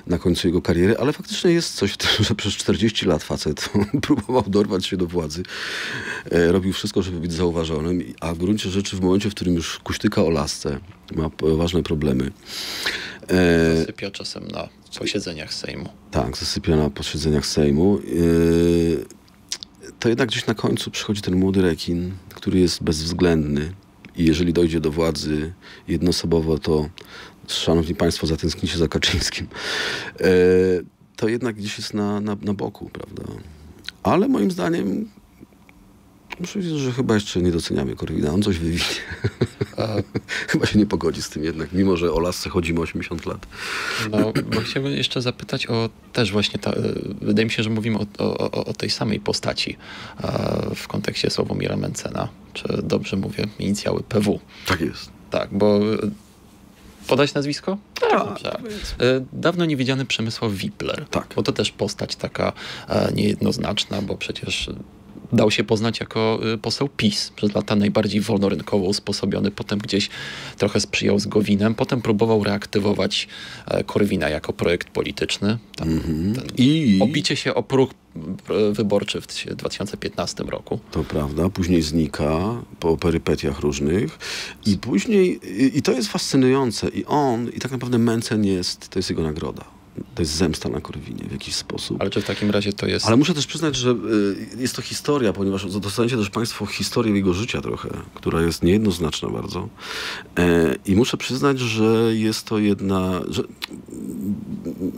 na końcu jego kariery, ale faktycznie jest coś w tym, że przez 40 lat facet próbował dorwać się do władzy. Robił wszystko, żeby być zauważonym, a w gruncie rzeczy w momencie, w którym już kuśtyka o lasce, ma poważne problemy. Zasypia czasem na posiedzeniach Sejmu. Tak, zasypia na posiedzeniach Sejmu. To jednak gdzieś na końcu przychodzi ten młody rekin, który jest bezwzględny i jeżeli dojdzie do władzy jednoosobowo, to szanowni Państwo, zatęskni się za Kaczyńskim. To jednak gdzieś jest na boku, prawda? Ale moim zdaniem muszę powiedzieć, że chyba jeszcze nie doceniamy Korwina. On coś wywinie. Chyba się nie pogodzi z tym jednak, mimo że o lasce chodzimy 80 lat. No, bo chciałbym jeszcze zapytać o też właśnie, wydaje mi się, że mówimy o tej samej postaci w kontekście Sławomira Mentzena. Czy dobrze mówię? Inicjały PW. Tak jest. Tak, bo... Podać nazwisko? Tak. Dawno niewidziany Przemysław Wipler. Tak. Bo to też postać taka niejednoznaczna, bo przecież... Dał się poznać jako poseł PiS. Przez lata najbardziej wolnorynkowo usposobiony. Potem gdzieś trochę sprzyjał z Gowinem. Potem próbował reaktywować Korwina jako projekt polityczny. Obicie się o próg wyborczy w 2015 roku. To prawda. Później znika po perypetiach różnych. I później... I to jest fascynujące. I on, i tak naprawdę Mentzen jest... To jest jego nagroda. To jest zemsta na Korwinie w jakiś sposób. Ale czy w takim razie to jest... Ale muszę też przyznać, że jest to historia, ponieważ dostaniecie też Państwo historię jego życia trochę, która jest niejednoznaczna bardzo. I muszę przyznać, że jest to jedna... Że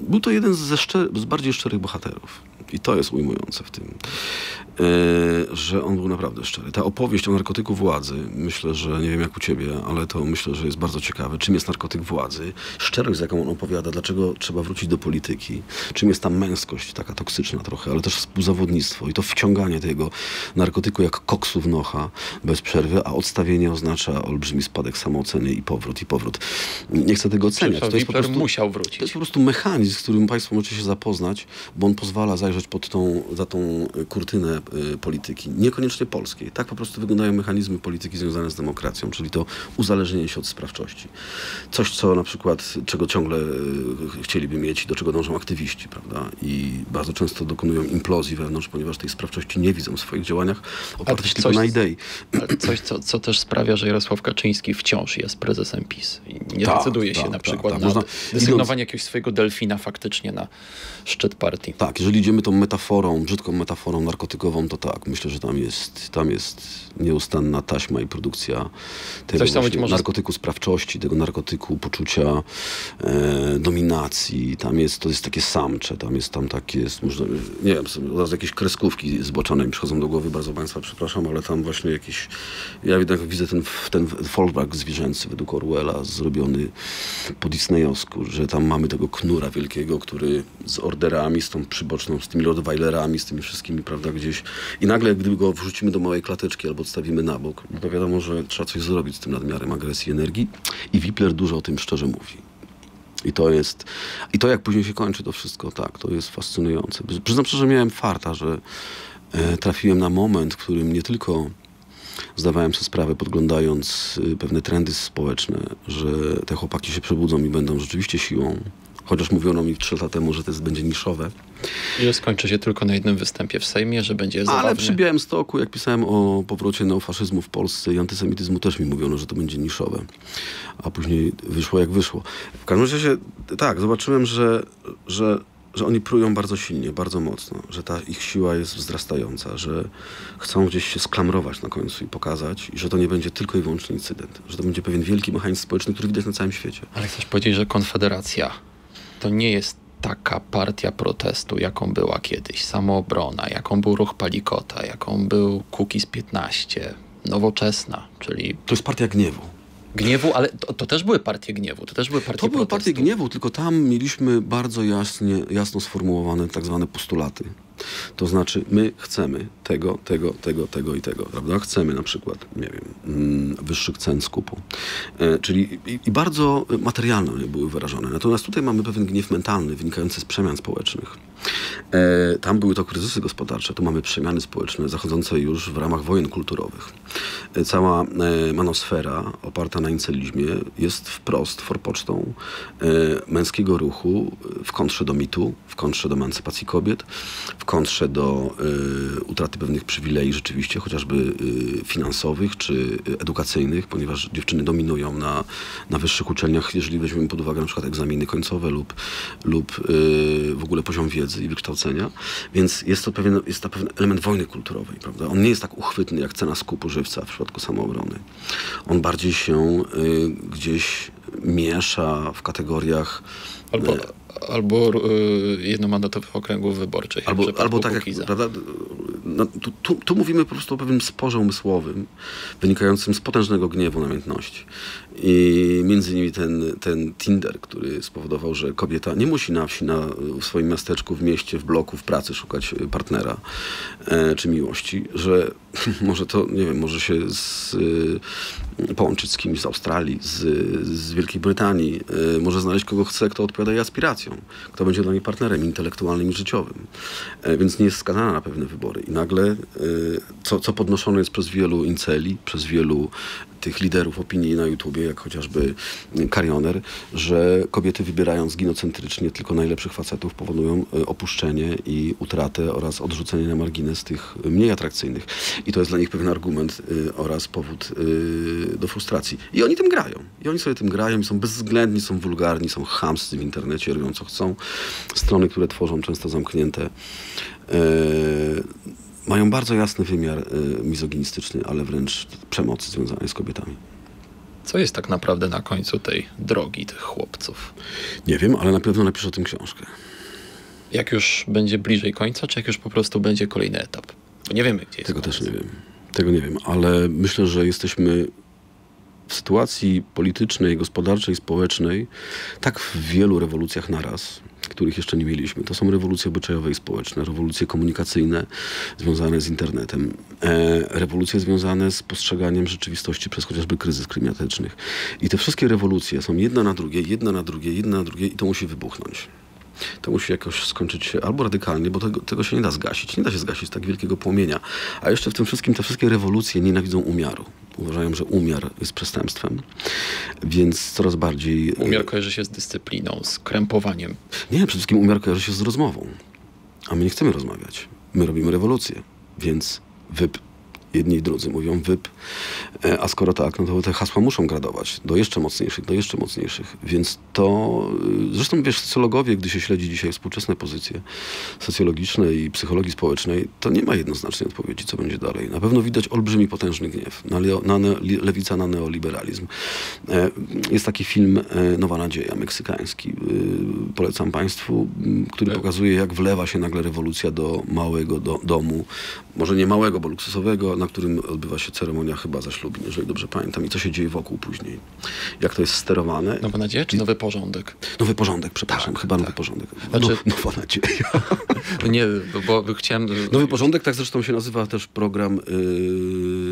był to jeden z bardziej szczerych bohaterów. I to jest ujmujące w tym, że on był naprawdę szczery. Ta opowieść o narkotyku władzy, myślę, że nie wiem jak u ciebie, ale to myślę, że jest bardzo ciekawe. Czym jest narkotyk władzy? Szczerość, z jaką on opowiada, dlaczego trzeba wrócić do polityki? Czym jest ta męskość, taka toksyczna trochę, ale też współzawodnictwo i to wciąganie tego narkotyku jak koksu w nocha bez przerwy, a odstawienie oznacza olbrzymi spadek samooceny i powrót, i powrót. Nie chcę tego oceniać. To jest po prostu, musiał wrócić. To jest po prostu mechanizm, z którym Państwo możecie się zapoznać, bo on pozwala zajrzeć za tą kurtynę polityki, niekoniecznie polskiej. Tak po prostu wyglądają mechanizmy polityki związane z demokracją, czyli to uzależnienie się od sprawczości. Coś, co na przykład, czego ciągle chcieliby mieć dzieci, do czego dążą aktywiści, prawda? I bardzo często dokonują implozji wewnątrz, ponieważ tej sprawczości nie widzą w swoich działaniach, opartych tylko na idei. Coś, co też sprawia, że Jarosław Kaczyński wciąż jest prezesem PiS. I nie decyduje się na przykład na desygnowanie jakiegoś swojego delfina faktycznie na szczyt partii. Tak, jeżeli idziemy tą metaforą, brzydką metaforą narkotykową, to tak, myślę, że tam jest nieustanna taśma i produkcja tego narkotyku sprawczości, tego narkotyku poczucia dominacji. To jest takie samcze, nie wiem, zaraz jakieś kreskówki zboczone mi przychodzą do głowy, bardzo Państwa przepraszam, ale tam właśnie jakiś, ja jednak widzę ten fallback zwierzęcy według Orwella zrobiony po disneyowsku, że tam mamy tego knura wielkiego, który z orderami, z tą przyboczną, z tymi rottweilerami, z tymi wszystkimi, prawda, gdzieś i nagle, gdyby go wrzucimy do małej klateczki albo odstawimy na bok, to wiadomo, że trzeba coś zrobić z tym nadmiarem agresji, energii i Wipler dużo o tym szczerze mówi. I to jak później się kończy to wszystko, tak, to jest fascynujące. Przyznam szczerze, że miałem farta, że trafiłem na moment, w którym nie tylko zdawałem sobie sprawę, podglądając pewne trendy społeczne, że te chłopaki się przebudzą i będą rzeczywiście siłą, chociaż mówiono mi 3 lata temu, że to będzie niszowe. I skończy się tylko na jednym występie w Sejmie, że będzie zabawny. Ale przy Białymstoku, jak pisałem o powrocie neofaszyzmu w Polsce i antysemityzmu, też mi mówiono, że to będzie niszowe. A później wyszło jak wyszło. W każdym razie, tak, zobaczyłem, że oni prują bardzo silnie, bardzo mocno, że ta ich siła jest wzrastająca, że chcą gdzieś się sklamrować na końcu i pokazać, i że to nie będzie tylko i wyłącznie incydent, że to będzie pewien wielki mechanizm społeczny, który widać na całym świecie. Ale chcesz powiedzieć, że Konfederacja to nie jest taka partia protestu, jaką była kiedyś Samoobrona, jaką był Ruch Palikota, jaką był Kukiz 15, Nowoczesna, czyli... To jest partia gniewu. Gniewu, ale to też były partie gniewu, to też były partie protestu. To były partie gniewu, tylko tam mieliśmy bardzo jasno sformułowane tak zwane postulaty. To znaczy, my chcemy tego i tego, prawda? Chcemy na przykład, nie wiem, wyższych cen skupu. Czyli i bardzo materialne były wyrażone. Natomiast tutaj mamy pewien gniew mentalny wynikający z przemian społecznych. Tam były to kryzysy gospodarcze, tu mamy przemiany społeczne zachodzące już w ramach wojen kulturowych. Cała manosfera oparta na incelizmie jest wprost forpocztą męskiego ruchu w kontrze do mitu, w kontrze do emancypacji kobiet, w kontrze do utraty pewnych przywilei rzeczywiście, chociażby finansowych czy edukacyjnych, ponieważ dziewczyny dominują na wyższych uczelniach, jeżeli weźmiemy pod uwagę na przykład egzaminy końcowe lub w ogóle poziom wiedzy i wykształcenia, więc jest to pewien element wojny kulturowej, prawda? On nie jest tak uchwytny jak cena skupu żywca w przypadku Samoobrony. On bardziej się gdzieś miesza w kategoriach... Albo jednomandatowych okręgów wyborczych. Albo tak jak, prawda, tu mówimy po prostu o pewnym sporze umysłowym wynikającym z potężnego gniewu, namiętności. I między innymi ten Tinder, który spowodował, że kobieta nie musi na wsi, w swoim miasteczku, w mieście, w bloku, w pracy szukać partnera czy miłości, że może to, nie wiem, może się połączyć z kimś z Australii, z Wielkiej Brytanii, może znaleźć kogo chce, kto odpowiada jej aspiracjom, kto będzie dla niej partnerem intelektualnym i życiowym. Więc nie jest skazana na pewne wybory. I nagle, co podnoszone jest przez wielu inceli, przez wielu tych liderów opinii na YouTubie, jak chociażby Karioner, że kobiety wybierając ginocentrycznie tylko najlepszych facetów powodują opuszczenie i utratę oraz odrzucenie na margines tych mniej atrakcyjnych. I to jest dla nich pewien argument oraz powód do frustracji. I oni tym grają. I oni sobie tym grają i są bezwzględni, są wulgarni, są chamscy w internecie, robią co chcą. Strony, które tworzą, często zamknięte, mają bardzo jasny wymiar mizoginistyczny, ale wręcz przemocy związanej z kobietami. Co jest tak naprawdę na końcu tej drogi tych chłopców? Nie wiem, ale na pewno napiszę o tym książkę. Jak już będzie bliżej końca, czy jak już po prostu będzie kolejny etap? Bo nie wiemy, gdzie jest. Tego też nie wiem. Tego nie wiem, ale myślę, że jesteśmy w sytuacji politycznej, gospodarczej, społecznej tak w wielu rewolucjach naraz, których jeszcze nie mieliśmy. To są rewolucje obyczajowe i społeczne, rewolucje komunikacyjne związane z internetem, rewolucje związane z postrzeganiem rzeczywistości przez chociażby kryzys klimatycznych. I te wszystkie rewolucje są jedna na drugiej i to musi wybuchnąć. To musi jakoś skończyć się albo radykalnie, bo tego się nie da zgasić. Nie da się zgasić tak wielkiego płomienia. A jeszcze w tym wszystkim te wszystkie rewolucje nienawidzą umiaru. uważają, że umiar jest przestępstwem, więc coraz bardziej... Umiar kojarzy się z dyscypliną, z krępowaniem. Nie, przede wszystkim umiar kojarzy się z rozmową, a my nie chcemy rozmawiać. My robimy rewolucję, więc wyp. Jedni i drudzy mówią wyp, a skoro tak, no to te hasła muszą gradować do jeszcze mocniejszych. Więc to, zresztą wiesz, socjologowie, gdy się śledzi dzisiaj współczesne pozycje socjologiczne i psychologii społecznej, to nie ma jednoznacznej odpowiedzi, co będzie dalej. Na pewno widać olbrzymi, potężny gniew. Lewica na neoliberalizm. Jest taki film Nowa Nadzieja, meksykański. Polecam Państwu, który pokazuje, jak wlewa się nagle rewolucja do małego domu. Może nie małego, bo luksusowego, na którym odbywa się ceremonia chyba zaślubin, jeżeli dobrze pamiętam. I co się dzieje wokół później. Jak to jest sterowane. Nowa Nadzieja czy Nowy Porządek? Nowy Porządek, przepraszam. Tak, chyba tak. Nowy Porządek. Znaczy... Nowa Nadzieja. Nie, bo chciałem... Nowy Porządek, tak zresztą się nazywa też program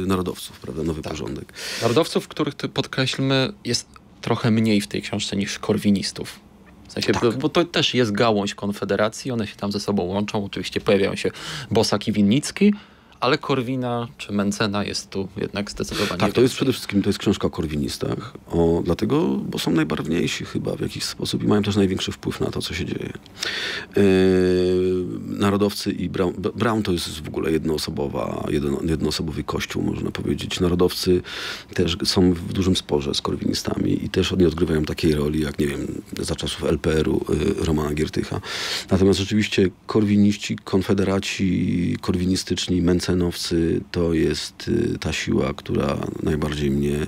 narodowców, prawda? Nowy tak. Porządek. Narodowców, których, podkreślmy, jest trochę mniej w tej książce niż korwinistów. W sensie, tak. Bo to też jest gałąź Konfederacji, one się tam ze sobą łączą. Oczywiście pojawiają się Bosak i Winnicki, ale Korwina czy Mentzena jest tu jednak zdecydowanie... Tak, to jest przede wszystkim, to jest książka o korwinistach, dlatego, bo są najbarwniejsi chyba w jakiś sposób i mają też największy wpływ na to, co się dzieje. Narodowcy i Brown, to jest w ogóle jednoosobowy kościół, można powiedzieć. Narodowcy też są w dużym sporze z korwinistami i też oni odgrywają takiej roli, jak nie wiem, za czasów LPR-u Romana Giertycha. Natomiast rzeczywiście korwiniści, konfederaci, korwinistyczni, Menczenowcy to jest ta siła, która najbardziej mnie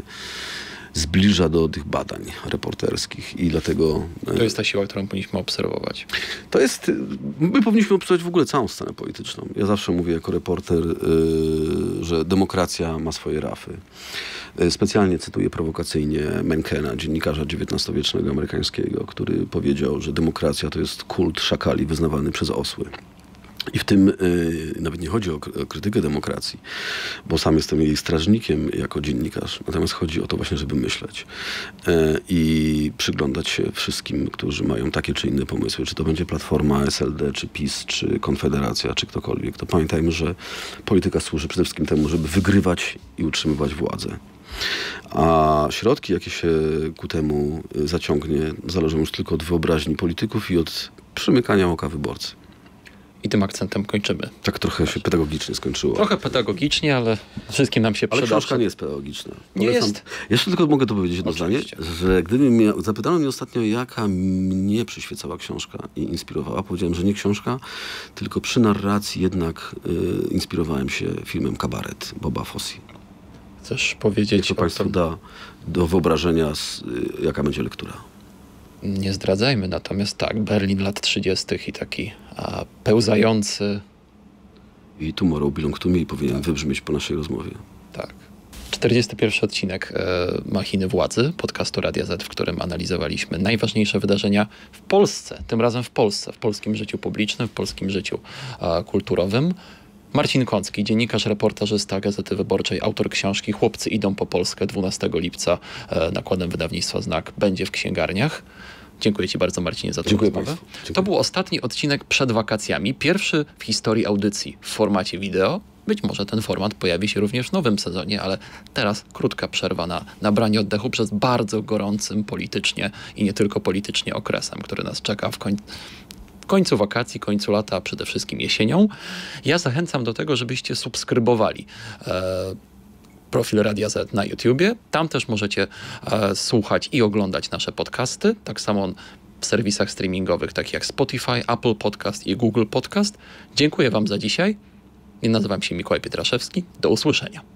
zbliża do tych badań reporterskich i dlatego... To jest ta siła, którą powinniśmy obserwować. To jest... My powinniśmy obserwować w ogóle całą scenę polityczną. Ja zawsze mówię jako reporter, że demokracja ma swoje rafy. Specjalnie cytuję prowokacyjnie Menckena, dziennikarza XIX-wiecznego amerykańskiego, który powiedział, że demokracja to jest kult szakali wyznawany przez osły. I w tym nawet nie chodzi o krytykę demokracji, bo sam jestem jej strażnikiem jako dziennikarz. Natomiast chodzi o to właśnie, żeby myśleć i przyglądać się wszystkim, którzy mają takie czy inne pomysły. Czy to będzie Platforma, SLD, czy PiS, czy Konfederacja, czy ktokolwiek. To pamiętajmy, że polityka służy przede wszystkim temu, żeby wygrywać i utrzymywać władzę. A środki, jakie się ku temu zaciągnie, zależą już tylko od wyobraźni polityków i od przymykania oka wyborcy. I tym akcentem kończymy. Tak trochę się pedagogicznie skończyło. Trochę pedagogicznie, ale wszystkim nam się przyda. Ale książka nie jest pedagogiczna. Nie jest. Jeszcze tylko mogę to powiedzieć jedno zdanie, że zapytano mnie ostatnio, jaka mnie przyświecała książka i inspirowała. Powiedziałem, że nie książka, tylko przy narracji jednak inspirowałem się filmem Kabaret Boba Fossi. Chcesz powiedzieć to Państwu da do wyobrażenia, jaka będzie lektura. Nie zdradzajmy, natomiast tak, Berlin lat 30. i taki pełzający... I Tomorrow Belong to Me i powinien tak. wybrzmieć po naszej rozmowie. Tak. 41 odcinek Machiny Władzy, podcastu Radia Z, w którym analizowaliśmy najważniejsze wydarzenia w Polsce, tym razem w Polsce, w polskim życiu publicznym, w polskim życiu kulturowym. Marcin Kącki, dziennikarz, reportażysta Gazety Wyborczej, autor książki Chłopcy idą po Polskę, 12 lipca nakładem wydawnictwa Znak będzie w księgarniach. Dziękuję Ci bardzo, Marcinie, za tę rozmowę. To był ostatni odcinek przed wakacjami, pierwszy w historii audycji w formacie wideo. Być może ten format pojawi się również w nowym sezonie, ale teraz krótka przerwa na nabranie oddechu przez bardzo gorącym politycznie i nie tylko politycznie okresem, który nas czeka w końcu wakacji, końcu lata, a przede wszystkim jesienią. Ja zachęcam do tego, żebyście subskrybowali profil Radia Z na YouTubie. Tam też możecie słuchać i oglądać nasze podcasty. Tak samo w serwisach streamingowych, takich jak Spotify, Apple Podcast i Google Podcast. Dziękuję Wam za dzisiaj. Nazywam się Mikołaj Pietraszewski. Do usłyszenia.